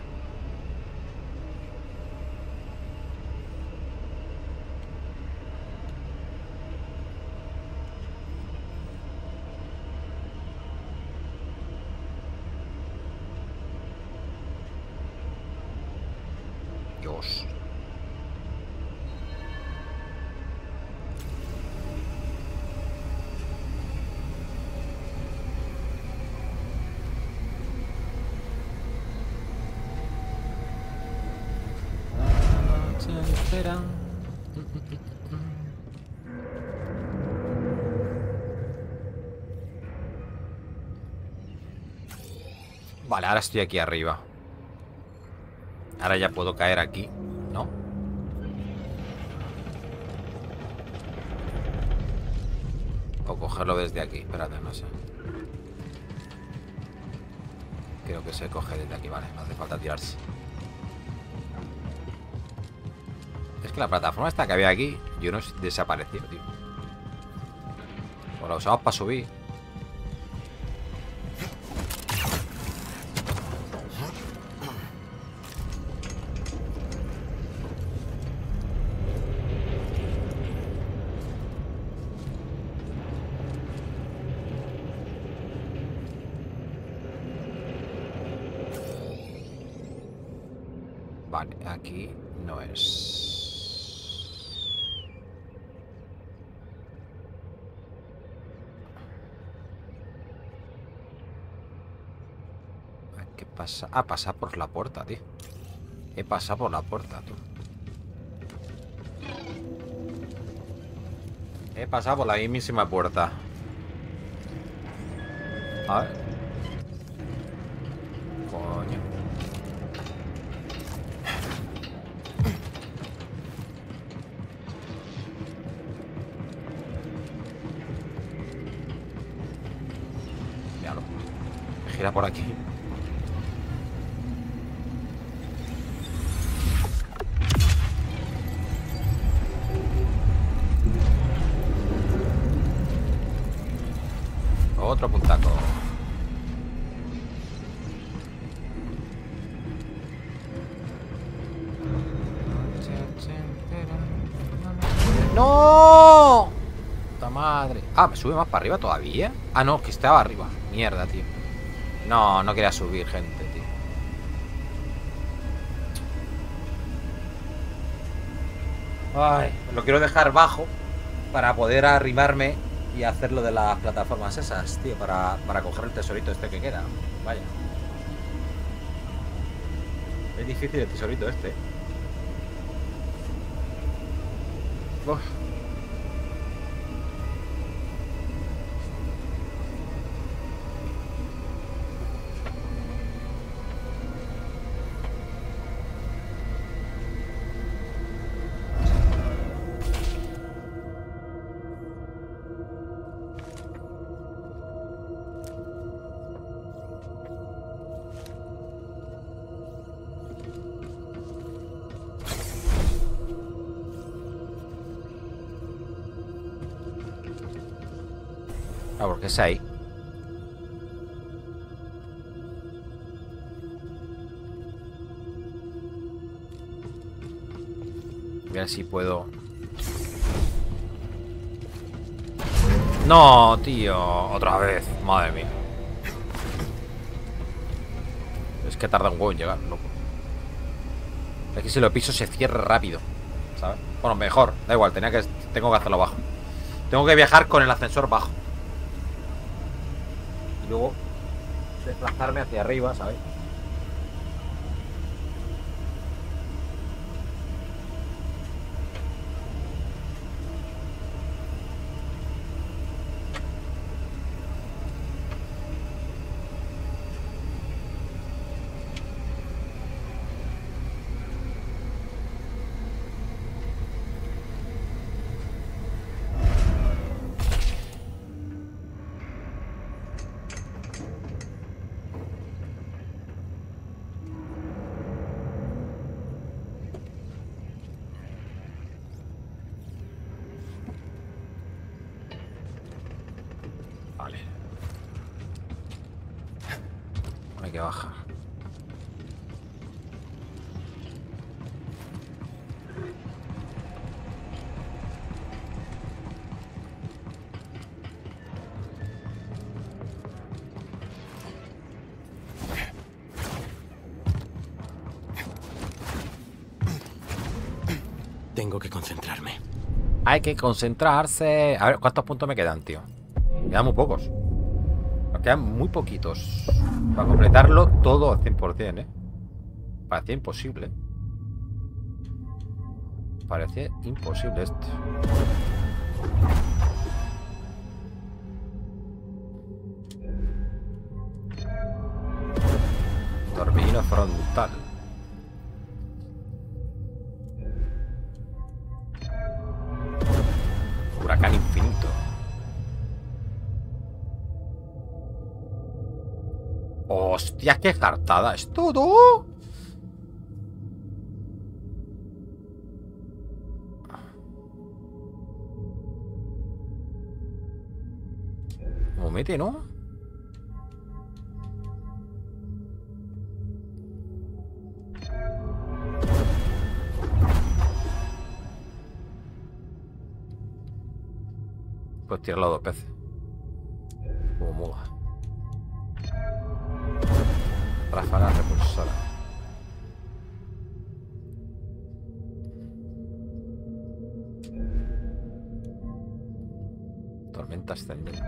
Dios. Vale, ahora estoy aquí arriba. Ahora ya puedo caer aquí, ¿no? O cogerlo desde aquí, espérate, no sé. Creo que se coge desde aquí, vale, no hace falta tirarse. Es que la plataforma esta que había aquí, yo no desapareció, tío. O la usamos para subir. Vale, aquí no es. ¿Qué pasa? Ah, pasar por la puerta, tío. He pasado por la puerta, tú. He pasado por la mismísima puerta. A ver. Coño. Míralo. Gira por aquí. Otro puntaco. ¡No! ¡Puta madre! Ah, ¿me sube más para arriba todavía? Ah, no, que estaba arriba. Mierda, tío. No, no quería subir, gente, tío. Ay, lo quiero dejar bajo para poder arrimarme y hacerlo de las plataformas esas, tío, para, para coger el tesorito este que queda. Vaya. Es difícil el tesorito este. Uf. ¿Qué es ahí? A ver si puedo. No, tío, otra vez. Madre mía. Es que tarda un huevo en llegar, loco. Es que si lo piso se cierra rápido, ¿sabes? Bueno, mejor. Da igual, tenía que, tengo que hacerlo bajo. Tengo que viajar con el ascensor bajo. Luego desplazarme hacia arriba, ¿sabes? Tengo que concentrarme. Hay que concentrarse. A ver, ¿cuántos puntos me quedan, tío? Me quedan muy pocos. Nos quedan muy poquitos. Para completarlo todo al cien por cien, ¿eh? Parecía imposible. Parecía imposible esto. Torbellino frontal. Huracán infinito. ¡Hostia, qué jartada es todo! Como mete, ¿no? Pues tirarlo dos veces. Como muga. Ráfaga repulsora. Tormenta ascendente.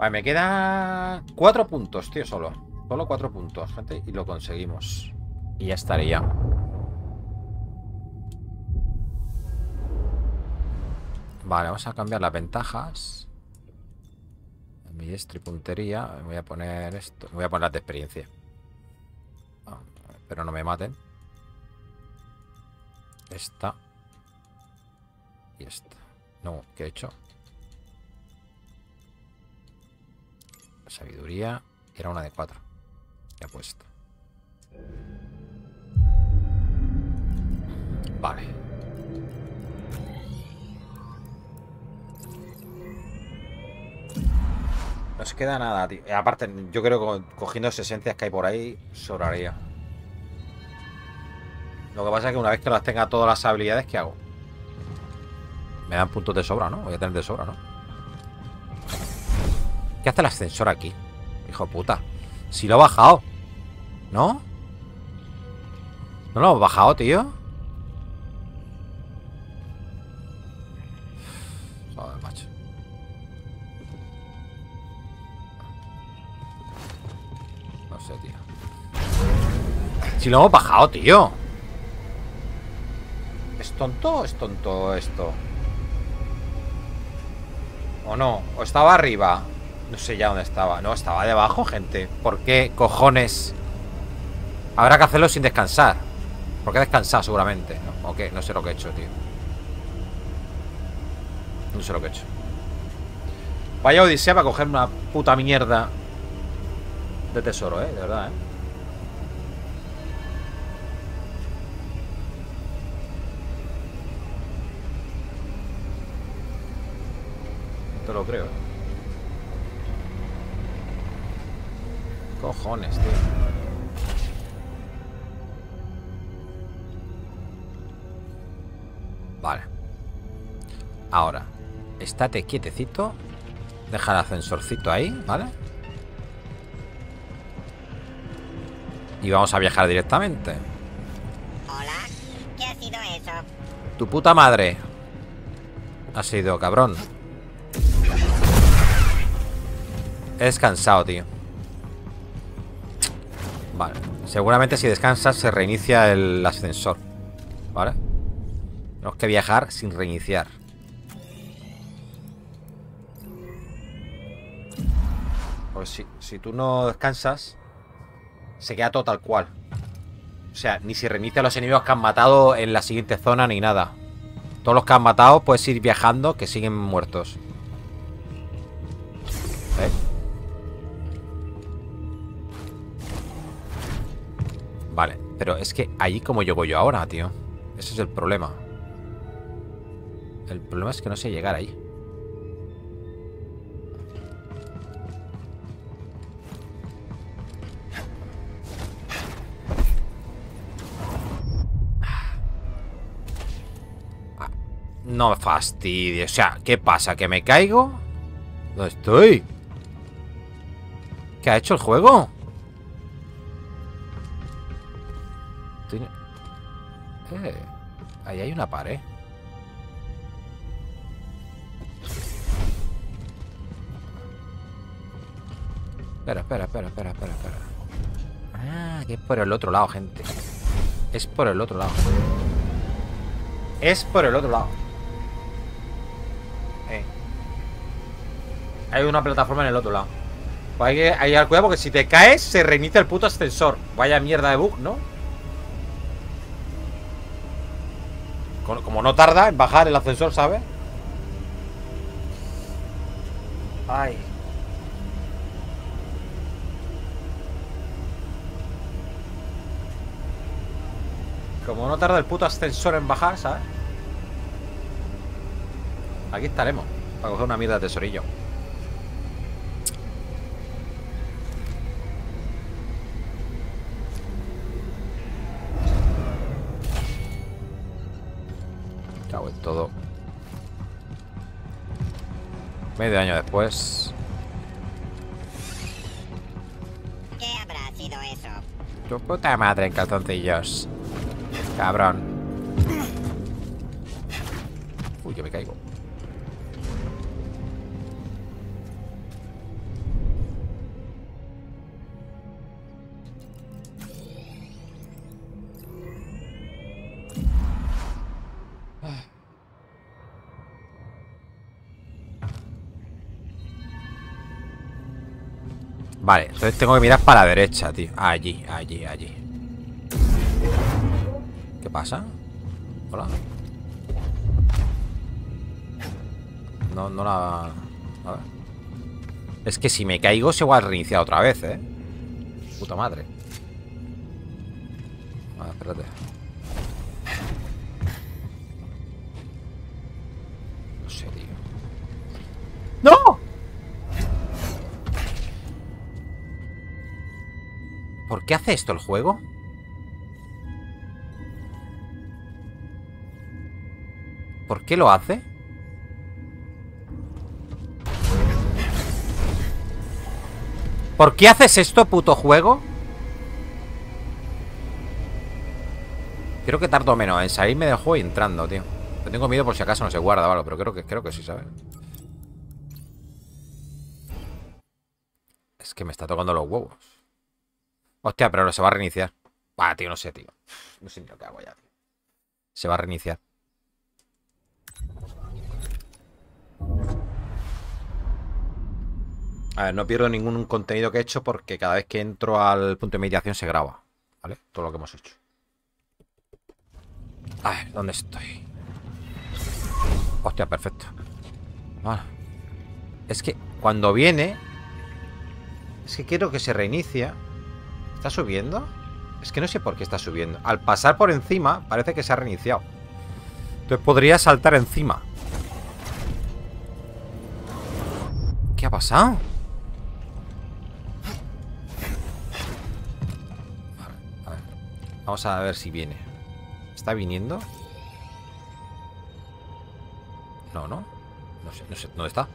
Vale, me quedan cuatro puntos, tío, solo. Solo cuatro puntos, gente, y lo conseguimos. Y ya estaría. Vale, vamos a cambiar las ventajas. Mi estri puntería. Me voy a poner esto. Me voy a poner las de experiencia. Ah, pero no me maten. Esta. Y esta. No, ¿qué he hecho? Sabiduría. Era una de cuatro. Le he puesto. Vale. No se queda nada, tío. Aparte, yo creo que cogiendo las esencias que hay por ahí, sobraría. Lo que pasa es que una vez que las tenga todas las habilidades, ¿qué hago? Me dan puntos de sobra, ¿no? Voy a tener de sobra, ¿no? ¿Qué hace el ascensor aquí? Hijo de puta. Si lo he bajado. ¿No? ¿No lo hemos bajado, tío? Joder, macho. Tío. Si lo hemos bajado, tío. ¿Es tonto? ¿Es tonto esto? ¿O no? ¿O estaba arriba? No sé ya dónde estaba. No, estaba debajo, gente. ¿Por qué cojones? Habrá que hacerlo sin descansar. ¿Por qué descansar seguramente? ¿No? ¿O qué? No sé lo que he hecho, tío. No sé lo que he hecho. Vaya odisea para coger una puta mierda de tesoro, eh, de verdad, eh. Te lo creo. Cojones, tío. Vale. Ahora, estate quietecito. Deja el ascensorcito ahí, ¿vale? Y vamos a viajar directamente. Hola, ¿qué ha sido eso? Tu puta madre. Ha sido, cabrón. He descansado, tío. Vale. Seguramente si descansas se reinicia el ascensor. ¿Vale? Tenemos que viajar sin reiniciar. Pues si, si tú no descansas, se queda todo tal cual. O sea, ni se reinicia a los enemigos que han matado en la siguiente zona ni nada. Todos los que han matado puedes ir viajando, que siguen muertos. ¿Eh? Vale, pero es que ahí como yo voy yo ahora, tío. Ese es el problema. El problema es que no sé llegar ahí. No me fastidie. O sea, ¿qué pasa? ¿Que me caigo? ¿Dónde estoy? ¿Qué ha hecho el juego? ¿Tiene... Eh, ahí hay una pared. Espera, espera, espera, espera, espera, espera. Ah, que es por el otro lado, gente. Es por el otro lado. Es por el otro lado. Hay una plataforma en el otro lado. Pues hay que, hay que dar cuidado porque si te caes se reinicia el puto ascensor. Vaya mierda de bug, ¿no? Como, como no tarda en bajar el ascensor, ¿sabes? Ay. Como no tarda el puto ascensor en bajar, ¿sabes? Aquí estaremos para coger una mierda de tesorillo. Todo medio año después. ¿Qué habrá sido eso? Tu puta madre en calzoncillos, cabrón. Uy, que me caigo. Vale, entonces tengo que mirar para la derecha, tío. Allí, allí, allí. ¿Qué pasa? Hola. No, no la... A ver. Es que si me caigo se va a reiniciar otra vez, ¿eh? Puta madre. A ver, espérate. No sé, tío. ¡No! ¿Por qué hace esto el juego? ¿Por qué lo hace? ¿Por qué haces esto, puto juego? Creo que tardo menos en salirme del juego y entrando, tío. Yo tengo miedo por si acaso no se guarda o algo, pero creo que, creo que sí, ¿sabes? Es que me está tocando los huevos. Hostia, pero se va a reiniciar. Ah, tío, no sé, tío. No sé ni lo que hago ya, tío. Se va a reiniciar. A ver, no pierdo ningún contenido que he hecho porque cada vez que entro al punto de meditación se graba, ¿vale? Todo lo que hemos hecho. A ver, ¿dónde estoy? Hostia, perfecto. Vale. Es que cuando viene... Es que quiero que se reinicie. ¿Está subiendo? Es que no sé por qué está subiendo. Al pasar por encima parece que se ha reiniciado. Entonces podría saltar encima. ¿Qué ha pasado? Vale, a ver. Vamos a ver si viene. ¿Está viniendo? No, no. No sé, no sé. ¿Dónde está?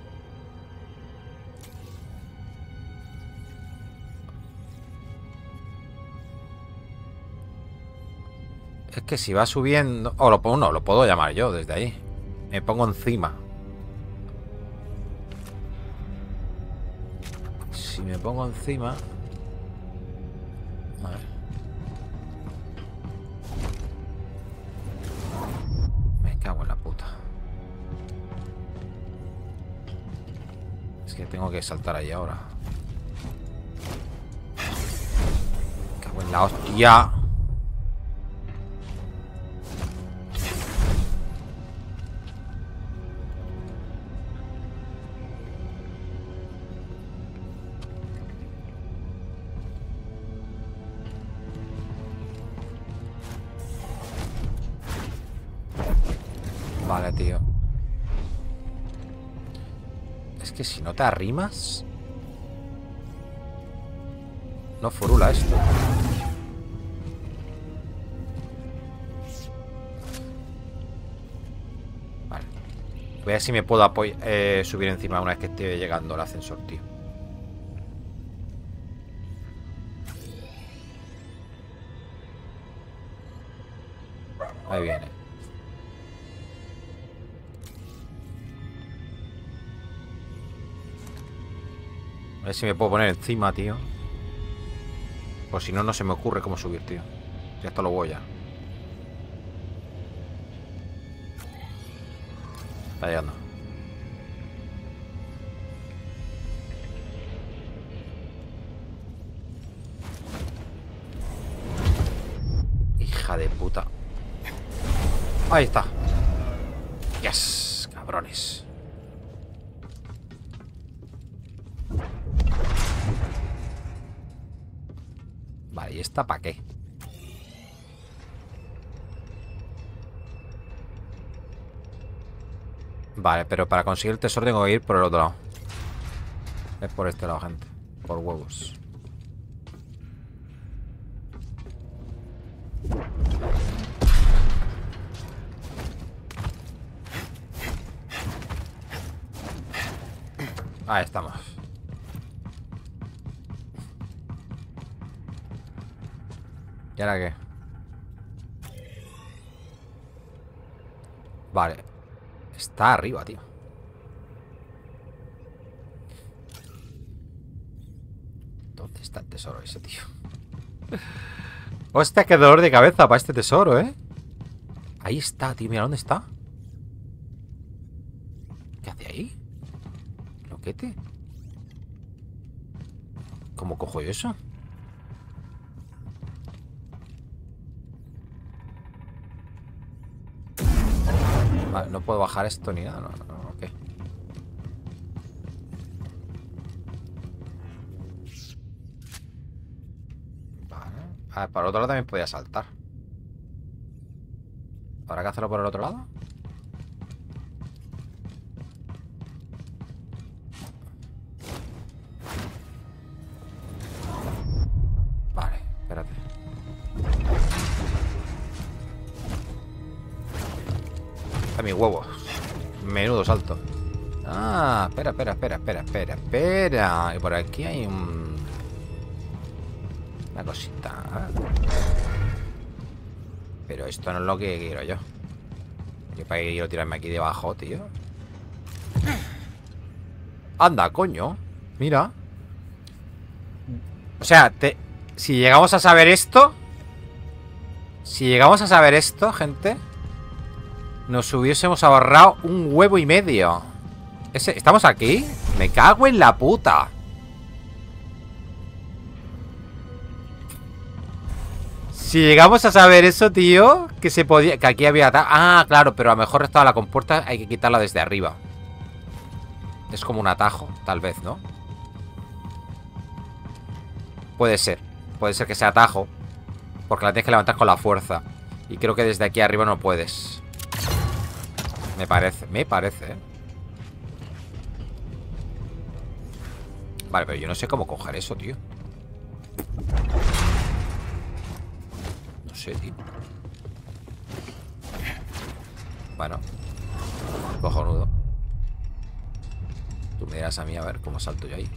Es que si va subiendo... O lo puedo, no, lo puedo llamar yo desde ahí. Me pongo encima. Si me pongo encima... A ver. Me cago en la puta. Es que tengo que saltar ahí ahora. Me cago en la hostia. Vale, tío. Es que si no te arrimas... No furula esto. Vale. Voy a ver si me puedo apoyar, eh, subir encima una vez que esté llegando al ascensor, tío. Ahí viene. A ver si me puedo poner encima, tío. Pues si no, no se me ocurre cómo subir, tío. Ya esto lo voy ya. Está llegando. Hija de puta. Ahí está. Yes, cabrones. Vale, ¿y esta para qué? Vale, pero para conseguir el tesoro tengo que ir por el otro lado. Es por este lado, gente. Por huevos. Ahí estamos. ¿Y ahora qué? Vale. Está arriba, tío. ¿Dónde está el tesoro ese, tío? Hostia, qué dolor de cabeza para este tesoro, ¿eh? Ahí está, tío. Mira, ¿dónde está? ¿Qué hace ahí? ¿Loquete? ¿Cómo cojo yo eso? Vale, no puedo bajar esto ni nada, no, no, no, ok. Vale. Ah, para el otro lado también podía saltar. ¿Habrá que hacerlo por el otro lado? Vale, espérate. A mis huevos. Menudo salto. Ah, espera, espera, espera, espera, espera, espera. Y por aquí hay un... una cosita. Pero esto no es lo que quiero yo. Yo para qué quiero tirarme aquí debajo, tío. Anda, coño. Mira. O sea, te... si llegamos a saber esto... Si llegamos a saber esto, gente... nos hubiésemos ahorrado un huevo y medio. ¿Ese... ¿Estamos aquí? Me cago en la puta. Si llegamos a saber eso, tío, que se podía... que aquí había... Ah, claro, pero a lo mejor estaba la compuerta, hay que quitarla desde arriba. Es como un atajo, tal vez, ¿no? Puede ser. Puede ser que sea atajo, porque la tienes que levantar con la fuerza. Y creo que desde aquí arriba no puedes. Me parece, me parece, ¿eh? Vale, pero yo no sé cómo coger eso, tío. Sí, tío. Bueno, cojonudo. Tú me dirás a mí a ver cómo salto yo ahí.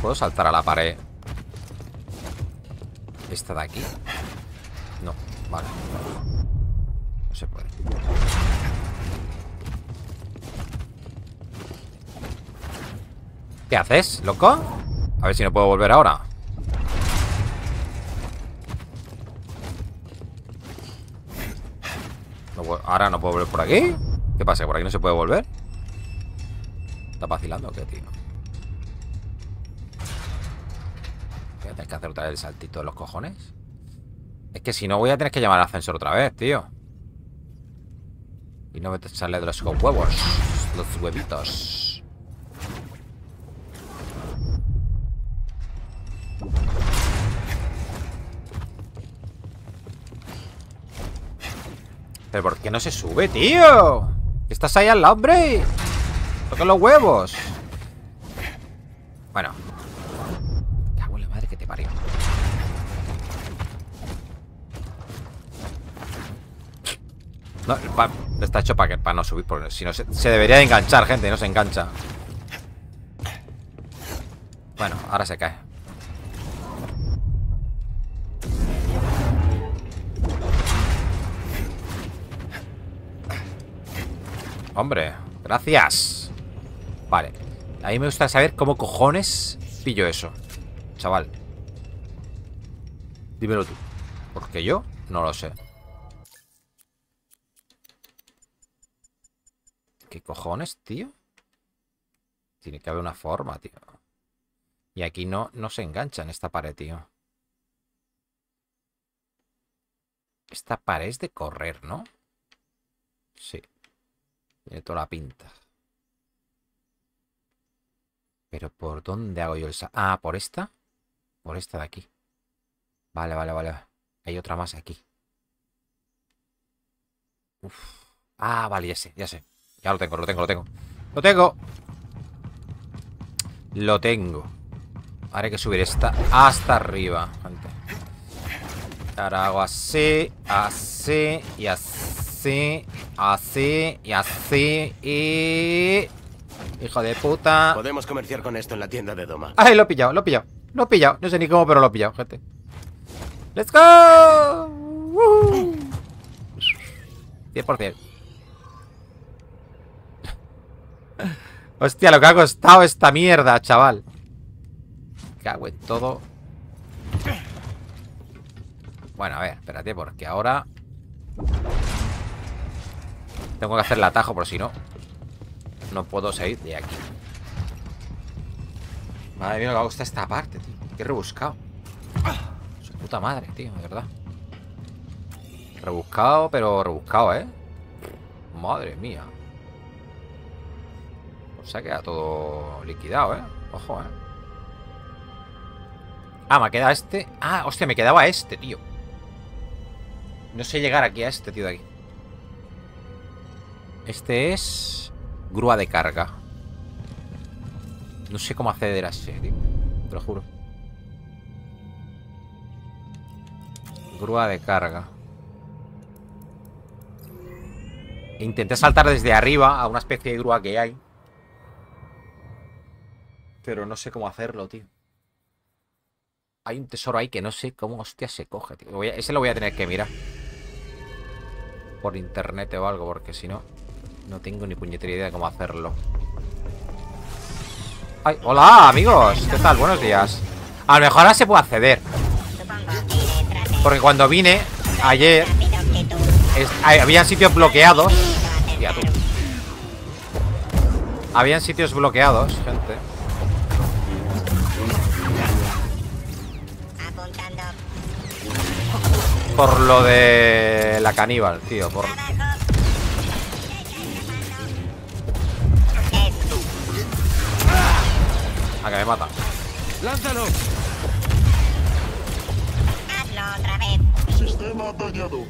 ¿Puedo saltar a la pared? ¿Esta de aquí? No, vale. No se puede. ¿Qué haces, loco? A ver si no puedo volver ahora. Ahora no puedo volver por aquí. ¿Qué pasa? ¿Por aquí no se puede volver? ¿Está vacilando o qué, tío? Voy a tener que hacer otra vez el saltito de los cojones. Es que si no voy a tener que llamar al ascensor otra vez, tío. Y no me sale de los huevos. Los huevitos. ¿Pero por qué no se sube, tío? ¿Estás ahí al lado, hombre? Toca los huevos. Bueno. Me cago en la madre que te parió. No, está hecho para, que, para no subir. Porque si no, se, se debería de enganchar, gente. No se engancha. Bueno, ahora se cae. Hombre, gracias. Vale, a mí me gusta saber cómo cojones pillo eso. Chaval, dímelo tú, porque yo no lo sé. ¿Qué cojones, tío? Tiene que haber una forma, tío. Y aquí no, no se engancha en esta pared, tío. Esta pared es de correr, ¿no? Sí. Tiene toda la pinta. Pero ¿por dónde hago yo el salto? Ah, ¿por esta? Por esta de aquí. Vale, vale, vale. Hay otra más aquí. Uf. Ah, vale, ya sé, ya sé. Ya lo tengo, lo tengo, lo tengo. ¡Lo tengo! Lo tengo. Ahora hay que subir esta hasta arriba, gente. Ahora hago así, así y así. Así, así y así y... hijo de puta. Podemos comerciar con esto en la tienda de Doma. Ay, lo he pillado, lo he pillado. Lo he pillado. No sé ni cómo, pero lo he pillado, gente. ¡Let's go! Uh-huh. diez por ciento. Hostia, lo que ha costado esta mierda, chaval. Cago en todo. Bueno, a ver, espérate, porque ahora... tengo que hacer el atajo, por si no, no puedo salir de aquí. Madre mía, me gusta esta parte, tío. Qué rebuscado. Su puta madre, tío, de verdad. Rebuscado, pero rebuscado, ¿eh? Madre mía. O sea, queda todo liquidado, ¿eh? Ojo, ¿eh? Ah, me queda este. Ah, hostia, me quedaba este, tío. No sé llegar aquí a este, tío, de aquí. Este es... grúa de carga. No sé cómo acceder a ese, tío. Te lo juro. Grúa de carga. Intenté saltar desde arriba a una especie de grúa que hay. Pero no sé cómo hacerlo, tío. Hay un tesoro ahí que no sé cómo hostia se coge, tío. Voy a, ese lo voy a tener que mirar por internet o algo, porque si no, no tengo ni puñetera idea de cómo hacerlo. Ay, hola, amigos. ¿Qué tal? Buenos días. A lo mejor ahora se puede acceder. Porque cuando vine ayer, es, habían sitios bloqueados. Hostia, tú. Habían sitios bloqueados, gente. Por lo de la caníbal, tío. Por... ah, que me mata. ¡Lánzalo! Hazlo otra vez. Sistema dañado.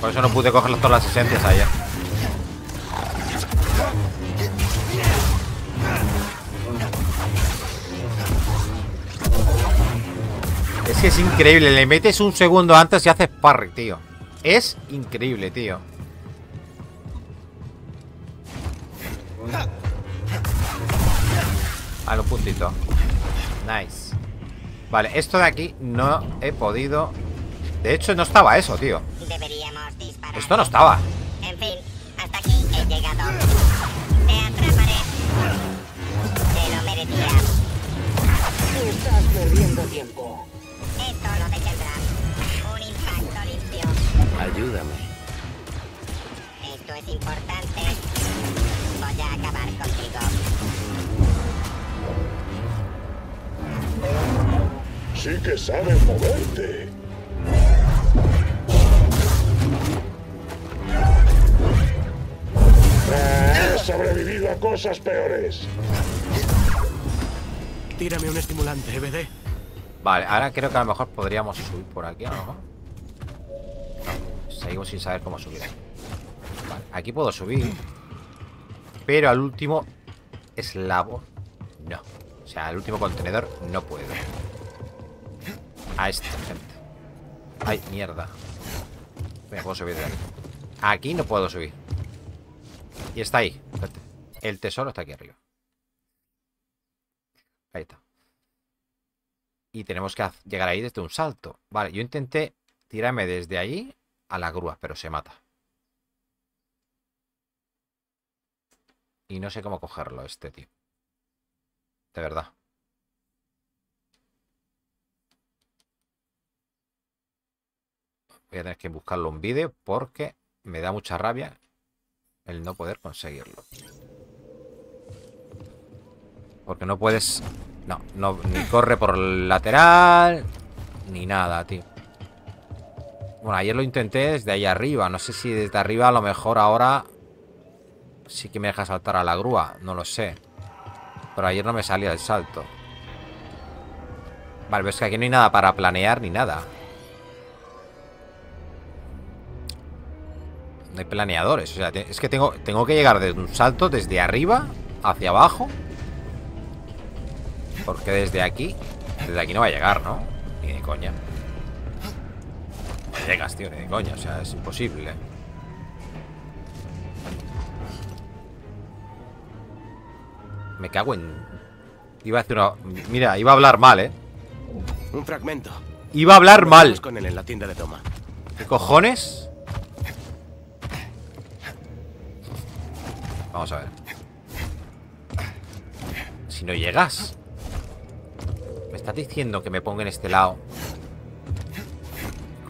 Por eso no pude coger todas las esencias allá. Es que es increíble, le metes un segundo antes y haces parry, tío. Es increíble, tío. A los puntitos. Nice. Vale, esto de aquí no he podido... De hecho, no estaba eso, tío. Esto no estaba. En fin, hasta aquí he llegado. Te atraparé. Te lo merecías. Estás perdiendo tiempo. Esto no te tendrá un impacto limpio. Ayúdame. Esto es importante. Voy a acabar contigo. Sí que sabes moverte. Ah, he sobrevivido a cosas peores. Tírame un estimulante, B D. Vale, ahora creo que a lo mejor podríamos subir por aquí, ¿no? Seguimos sin saber cómo subir. Vale, aquí puedo subir. Pero al último eslabón no. O sea, al último contenedor no puedo. A esta gente. Ay, mierda. Me puedo subir de aquí. Aquí no puedo subir. Y está ahí. El tesoro está aquí arriba. Ahí está. Y tenemos que llegar ahí desde un salto. Vale, yo intenté tirarme desde ahí a la grúa, pero se mata. Y no sé cómo cogerlo este, tío. De verdad. Voy a tener que buscarlo un vídeo porque me da mucha rabia el no poder conseguirlo. Porque no puedes... No, no, ni corre por el lateral, ni nada, tío. Bueno, ayer lo intenté desde ahí arriba. No sé si desde arriba a lo mejor ahora sí que me deja saltar a la grúa. No lo sé. Pero ayer no me salía el salto. Vale, pero es que aquí no hay nada para planear ni nada. No hay planeadores. O sea, es que tengo, tengo que llegar desde un salto desde arriba hacia abajo. Porque desde aquí, desde aquí no va a llegar, ¿no? Ni de coña. No llegas, tío, ni de coña. O sea, es imposible. Me cago en... Iba a decir una... Mira, iba a hablar mal, ¿eh? Un fragmento. Iba a hablar mal. Con él en la tienda de toma. ¿Qué cojones? Vamos a ver. Si no llegas... ¿Estás diciendo que me ponga en este lado?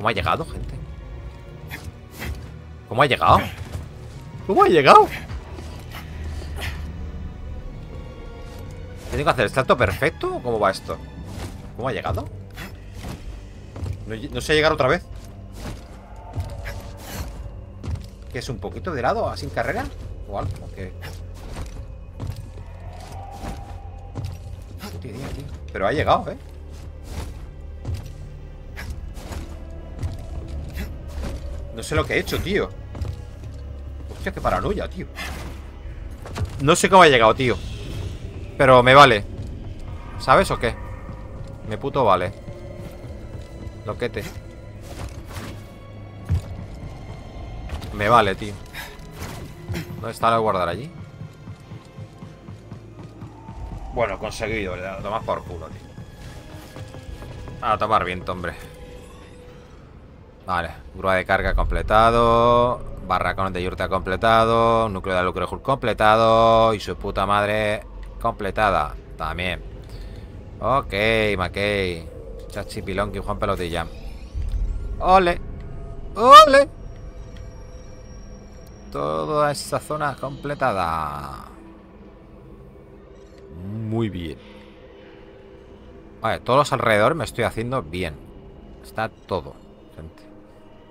¿Cómo ha llegado, gente? ¿Cómo ha llegado? ¿Cómo ha llegado? ¿Qué tengo que hacer? ¿Salto perfecto? ¿Cómo va esto? ¿Cómo ha llegado? No, no sé llegar otra vez. ¿Qué es? ¿Un poquito de lado? ¿Así en carrera? O algo, que... Tío, tío, tío. Pero ha llegado, ¿eh? No sé lo que he hecho, tío. Hostia, qué paranoia, tío. No sé cómo ha llegado, tío. Pero me vale. ¿Sabes o qué? Me puto vale. Loquete. Me vale, tío. ¿Dónde está la guardar allí? Bueno, conseguido. A tomar por culo, tío. A tomar viento, hombre. Vale, grúa de carga completado. Barracón de yurta completado. Núcleo de Lucrehulk completado. Y su puta madre completada también. Ok, Mackey. Chachi Pilón y Juan Pelotilla. Ole. Ole. Toda esa zona completada. Muy bien. Vale, todos los alrededores me estoy haciendo bien. Está todo, gente.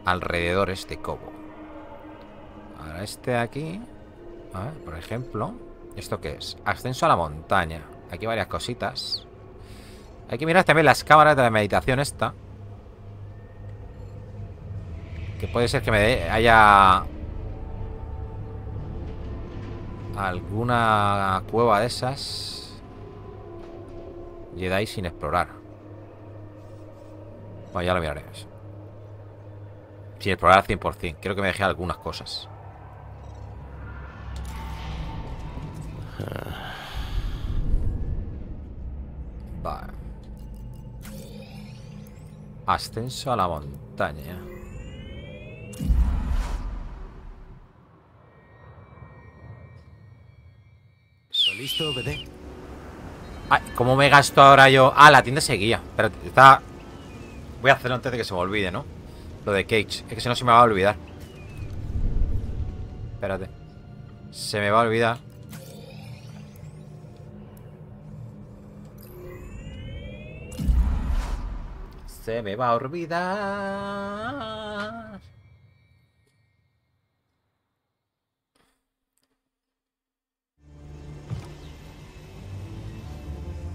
Alrededor este Koboh. Ahora este de aquí. A ver, por ejemplo. ¿Esto qué es? Ascenso a la montaña. Aquí varias cositas. Hay que mirar también las cámaras de la meditación esta. Que puede ser que me haya... alguna cueva de esas Jedi sin explorar. Bueno, ya lo miraremos. Sin explorar al cien por cien. Creo que me dejé algunas cosas. Vale. Ascenso a la montaña. ¿Listo, B D? Ay, ¿cómo me gasto ahora yo? Ah, la tienda seguía. Pero está... Voy a hacerlo antes de que se me olvide, ¿no? Lo de Caij. Es que si no se me va a olvidar. Espérate. Se me va a olvidar. Se me va a olvidar.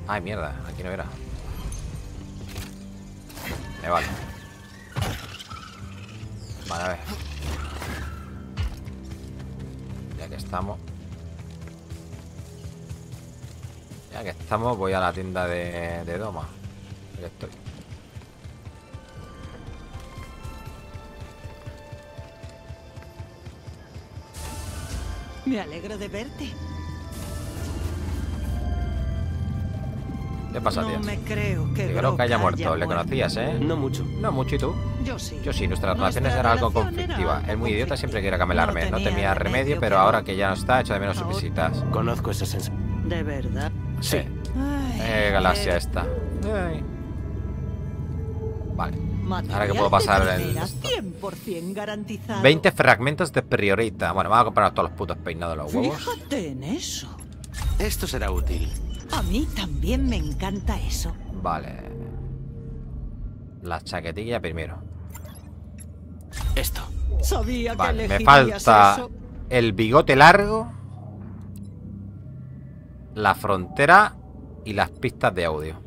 Ay, mierda, aquí no era. Me vale. Vale, a ver. Ya que estamos. Ya que estamos, voy a la tienda de, de Doma. Aquí estoy. Me alegro de verte. ¿Qué pasa, tío? No me creo que, creo que haya muerto. Le conocías, ¿eh? No mucho. No mucho, ¿y tú? Yo sí. Yo sí. Nuestras relaciones eran algo conflictivas. Él muy idiota siempre quería camelarme. No tenía remedio, pero ahora que ya no está, echo de menos sus visitas. Conozco esa sensación. ¿De verdad? Sí. Eh, galaxia esta. Vale. Ahora que puedo pasar el... veinte fragmentos de priorita. Bueno, vamos a comprar todos los putos peinados de los huevos. Fíjate en eso. Esto será útil. A mí también me encanta eso. Vale. La chaquetilla primero. Esto. Sabía vale, que me falta eso. El bigote largo, la frontera y las pistas de audio.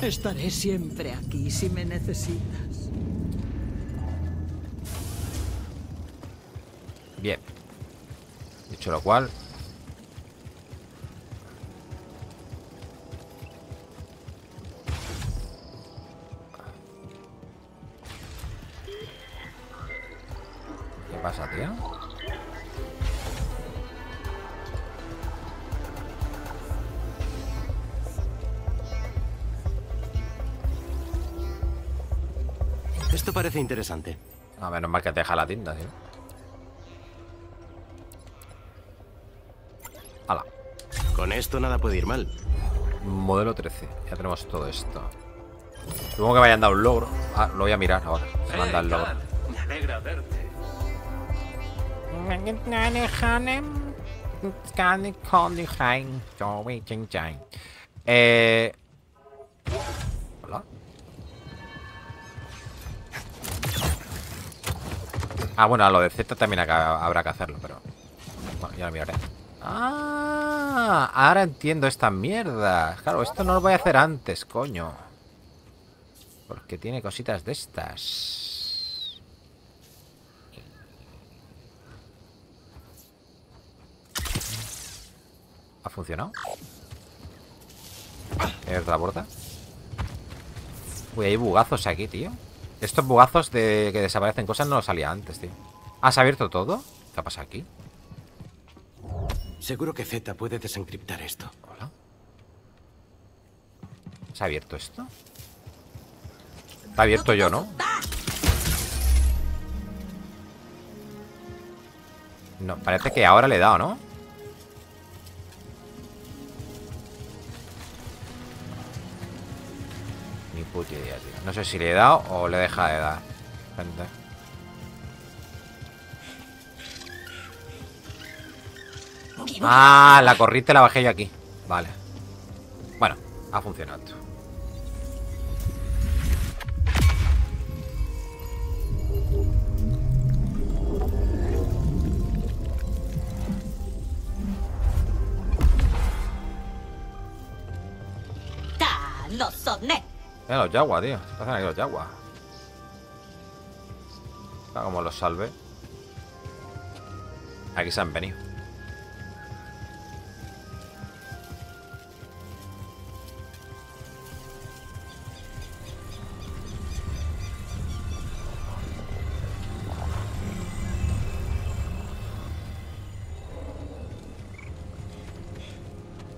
Estaré siempre aquí si me necesitas. Bien. Dicho lo cual... ¿Qué pasa, tío? Esto parece interesante. A menos mal que te deja la tienda, tío. Ala. Con esto nada puede ir mal. Modelo trece. Ya tenemos todo esto. Supongo que me hayan dado un logro. Ah, lo voy a mirar ahora. Se me han dado el logro. Me alegra verte. Eh... Hola. Ah, bueno, a lo de Z también acá habrá que hacerlo, pero... Bueno, ya lo miraré. Ah, ahora entiendo esta mierda. Claro, esto no lo voy a hacer antes, coño. Porque tiene cositas de estas. ¿Ha funcionado? ¿Hay otra puerta? Uy, hay bugazos aquí, tío. Estos bugazos de que desaparecen cosas no salía antes, tío. ¿Has abierto todo? ¿Qué ha pasado aquí? Seguro que Z puede desencriptar esto. Hola. ¿Se ha abierto esto? Está abierto yo, ¿no? No, parece que ahora le he dado, ¿no? Ni puta idea, tío. No sé si le he dado o le he dejado de dar. Gente. Ah, la corriente la bajé yo aquí. Vale. Bueno, ha funcionado esto. Mira los Jawa, tío. ¿Qué hacen aquí los Jawa? Está como los salve. Aquí se han venido.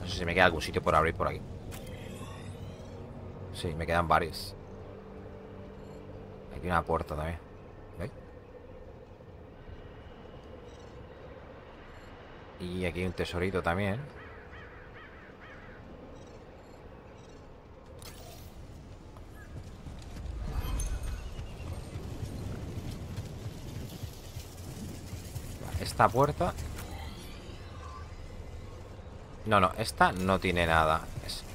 No sé si me queda algún sitio por abrir por aquí. Sí, me quedan varios. Aquí una puerta también. ¿Veis? Y aquí un tesorito también. Esta puerta... No, no, esta no tiene nada.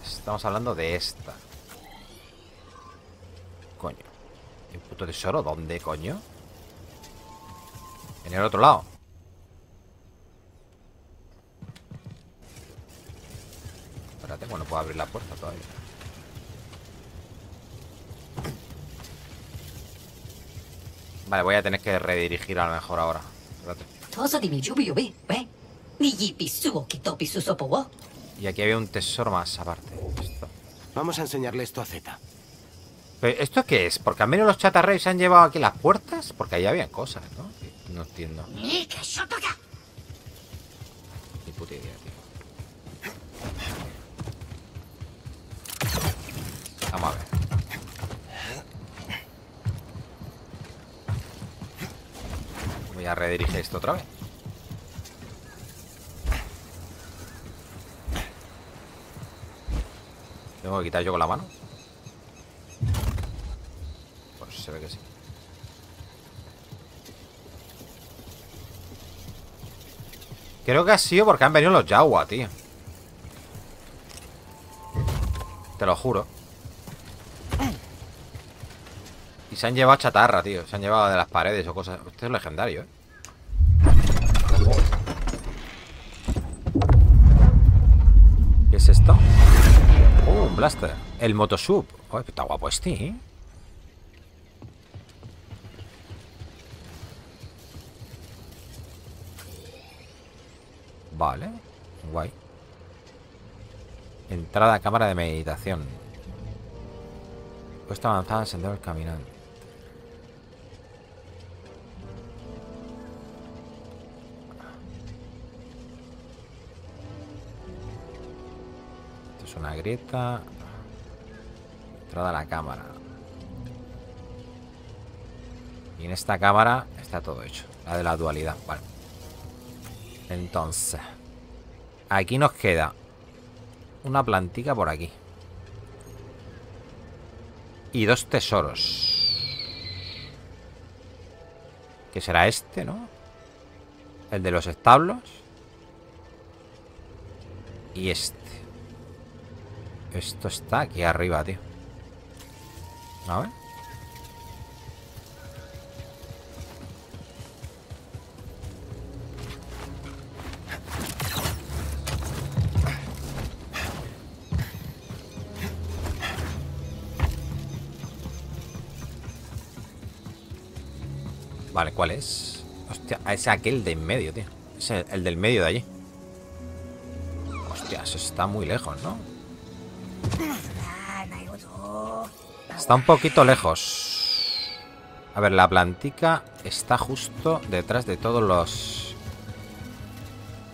Estamos hablando de esta. Coño. ¿El puto tesoro? ¿Dónde, coño? En el otro lado. Espérate, bueno, puedo abrir la puerta todavía. Vale, voy a tener que redirigir a lo mejor ahora. Espérate. Y aquí había un tesoro más aparte. Esto. Vamos a enseñarle esto a Z. ¿Pero esto qué es? ¿Porque al menos los chatarreos se han llevado aquí las puertas? Porque ahí había cosas, ¿no? No entiendo. Ni puta idea, tío. Vamos a ver. Voy a redirigir esto otra vez. Tengo que quitar yo con la mano. Se ve que sí. Creo que ha sido porque han venido los Jawa, tío. Te lo juro. Y se han llevado chatarra, tío. Se han llevado de las paredes o cosas. Este es legendario, eh. ¿Qué es esto? Oh, un blaster. El motosub. Oh, está guapo este, ¿eh? Vale, guay. Entrada a cámara de meditación. Cuesta avanzada en sendero del caminante. Esto es una grieta. Entrada a la cámara. Y en esta cámara está todo hecho. La de la dualidad, vale. Entonces, aquí nos queda una plantica por aquí. y dos tesoros. Que será este, ¿no? El de los establos. Y este. Esto está aquí arriba, tío. A ver. Vale, ¿cuál es? Hostia, es aquel de en medio, tío. Es el, el del medio de allí. Hostia, eso está muy lejos, ¿no? Está un poquito lejos. A ver, la plantica está justo detrás de todos los...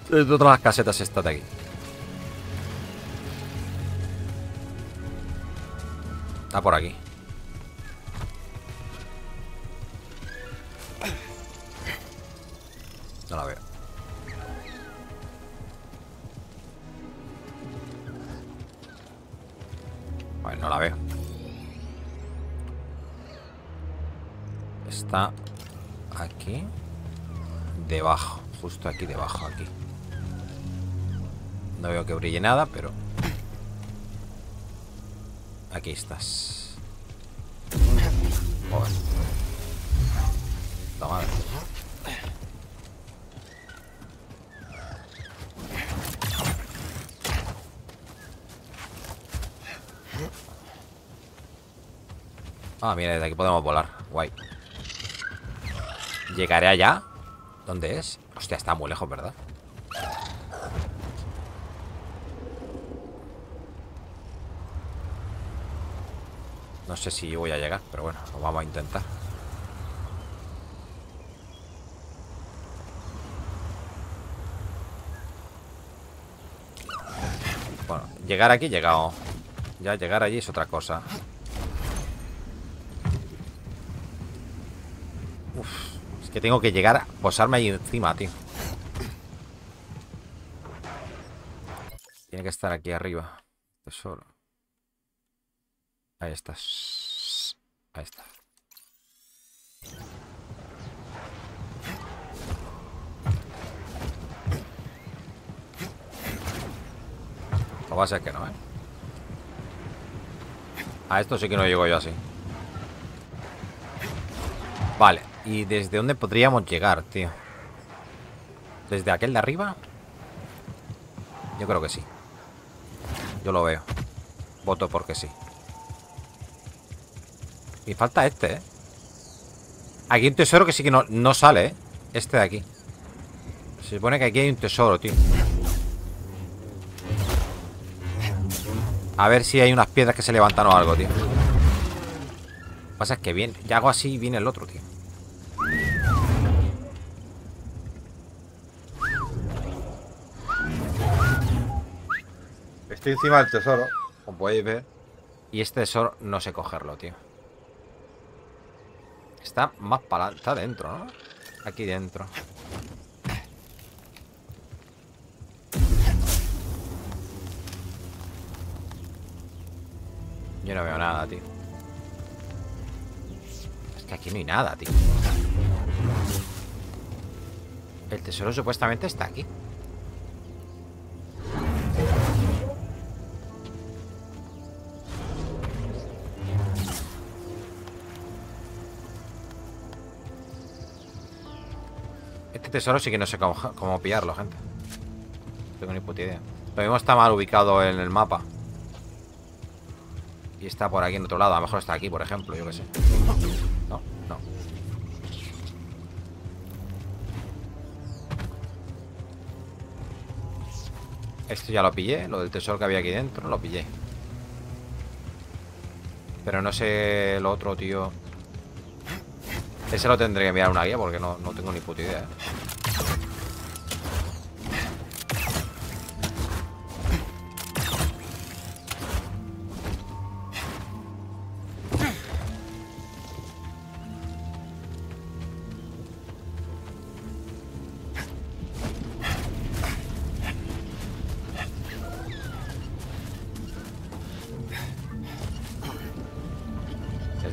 de todas las casetas estas de aquí. Está por aquí. No la veo. Bueno, no la veo. Está aquí debajo, justo aquí debajo, aquí. No veo que brille nada, pero aquí estás. Joder. Toma. Ah, mira, desde aquí podemos volar. Guay. Llegaré allá. ¿Dónde es? Hostia, está muy lejos, ¿verdad? No sé si voy a llegar, pero bueno, lo vamos a intentar. Bueno, llegar aquí he llegado. Ya llegar allí es otra cosa. Que tengo que llegar a posarme ahí encima, tío. Tiene que estar aquí arriba. Tesoro. Ahí estás. Ahí está. Lo va a ser que no, ¿eh? A esto sí que no llego yo así. Vale. ¿Y desde dónde podríamos llegar, tío? ¿Desde aquel de arriba? Yo creo que sí. Yo lo veo. Voto porque sí. Y falta este, ¿eh? Aquí hay un tesoro que sí que no, no sale, ¿eh? Este de aquí. Se supone que aquí hay un tesoro, tío. A ver si hay unas piedras que se levantan o algo, tío. Lo que pasa es que viene... ya hago así y viene el otro, tío. Estoy encima del tesoro, como podéis ver. Y este tesoro no sé cogerlo, tío. Está más para... está dentro, ¿no? Aquí dentro. Yo no veo nada, tío. Es que aquí no hay nada, tío. El tesoro supuestamente está aquí. Tesoro sí que no sé cómo, cómo pillarlo, gente. No tengo ni puta idea. Lo mismo está mal ubicado en el mapa. Y está por aquí en otro lado. A lo mejor está aquí, por ejemplo, yo qué sé. No, no. Esto ya lo pillé. Lo del tesoro que había aquí dentro, lo pillé. Pero no sé el otro, tío. Ese lo tendré que mirar una guía porque no, no tengo ni puta idea, ¿eh?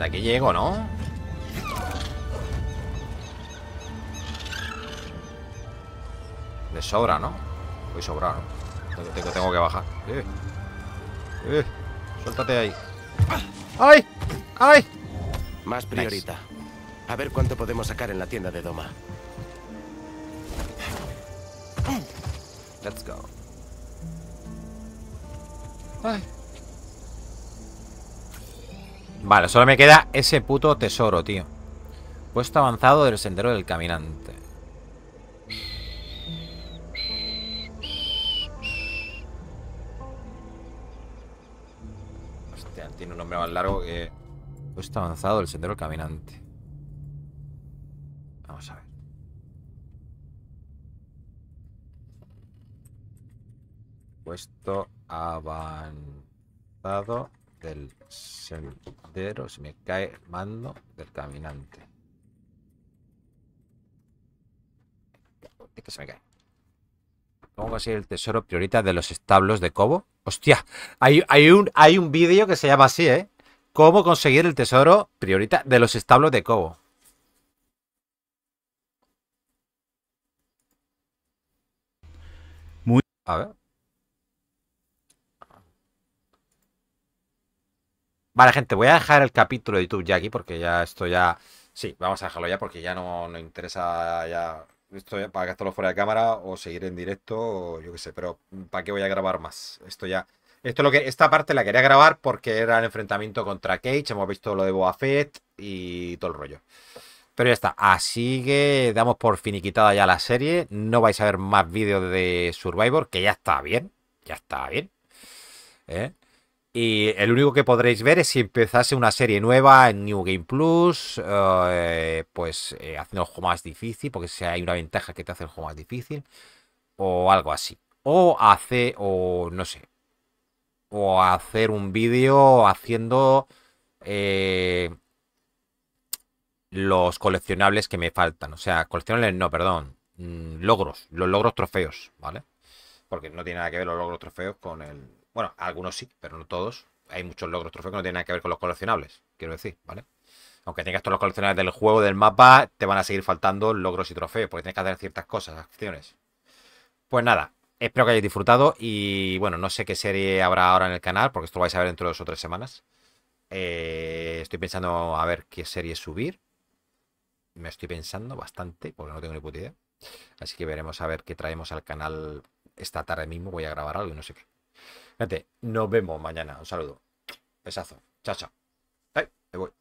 De aquí llego, ¿no? De sobra, ¿no? Voy sobrado, ¿no? Tengo, tengo que bajar. Eh. Eh. Suéltate ahí. ¡Ay! ¡Ay! Más priorita. A ver cuánto podemos sacar en la tienda de Doma. Let's go. Ay. Vale, solo me queda ese puto tesoro, tío. Puesto avanzado del sendero del caminante. Hostia, tiene un nombre más largo que... Puesto avanzado del sendero del caminante. Vamos a ver. Puesto avanzado del sendero, se me cae mando del caminante. ¿Qué se me cae? ¿Cómo va a ser el tesoro priorita de los establos de Koboh? Hostia, hay, hay un, hay un vídeo que se llama así, ¿eh? ¿Cómo conseguir el tesoro priorita de los establos de Koboh? Muy... A ver. Vale, gente, voy a dejar el capítulo de YouTube ya aquí porque ya esto ya... Sí, vamos a dejarlo ya porque ya no nos interesa ya... Esto ya para gastarlo fuera de cámara o seguir en directo o yo qué sé, pero ¿para qué voy a grabar más? Esto ya... Esto lo que... Esta parte la quería grabar porque era el enfrentamiento contra Caij, hemos visto lo de Boba Fett y todo el rollo. Pero ya está, así que damos por finiquitada ya la serie. No vais a ver más vídeos de Survivor, que ya está bien, ya está bien. ¿Eh? Y el único que podréis ver es si empezase una serie nueva en New Game Plus, eh, pues eh, haciendo el juego más difícil, porque si hay una ventaja que te hace el juego más difícil, o algo así. O hace, o no sé, o hacer un vídeo haciendo eh, los coleccionables que me faltan. O sea, coleccionables no, perdón, logros, los logros trofeos, ¿vale? Porque no tiene nada que ver los logros trofeos con el... Bueno, algunos sí, pero no todos. Hay muchos logros trofeos que no tienen nada que ver con los coleccionables, quiero decir, ¿vale? Aunque tengas todos los coleccionables del juego, del mapa, te van a seguir faltando logros y trofeos, porque tienes que hacer ciertas cosas, acciones. Pues nada, espero que hayáis disfrutado y, bueno, no sé qué serie habrá ahora en el canal, porque esto lo vais a ver dentro de dos o tres semanas. Eh, estoy pensando a ver qué serie subir. Me estoy pensando bastante, porque no tengo ni puta idea. Así que veremos a ver qué traemos al canal esta tarde mismo. Voy a grabar algo y no sé qué. Gente, nos vemos mañana. Un saludo. Besazo. Chao, chao. Ay, me voy.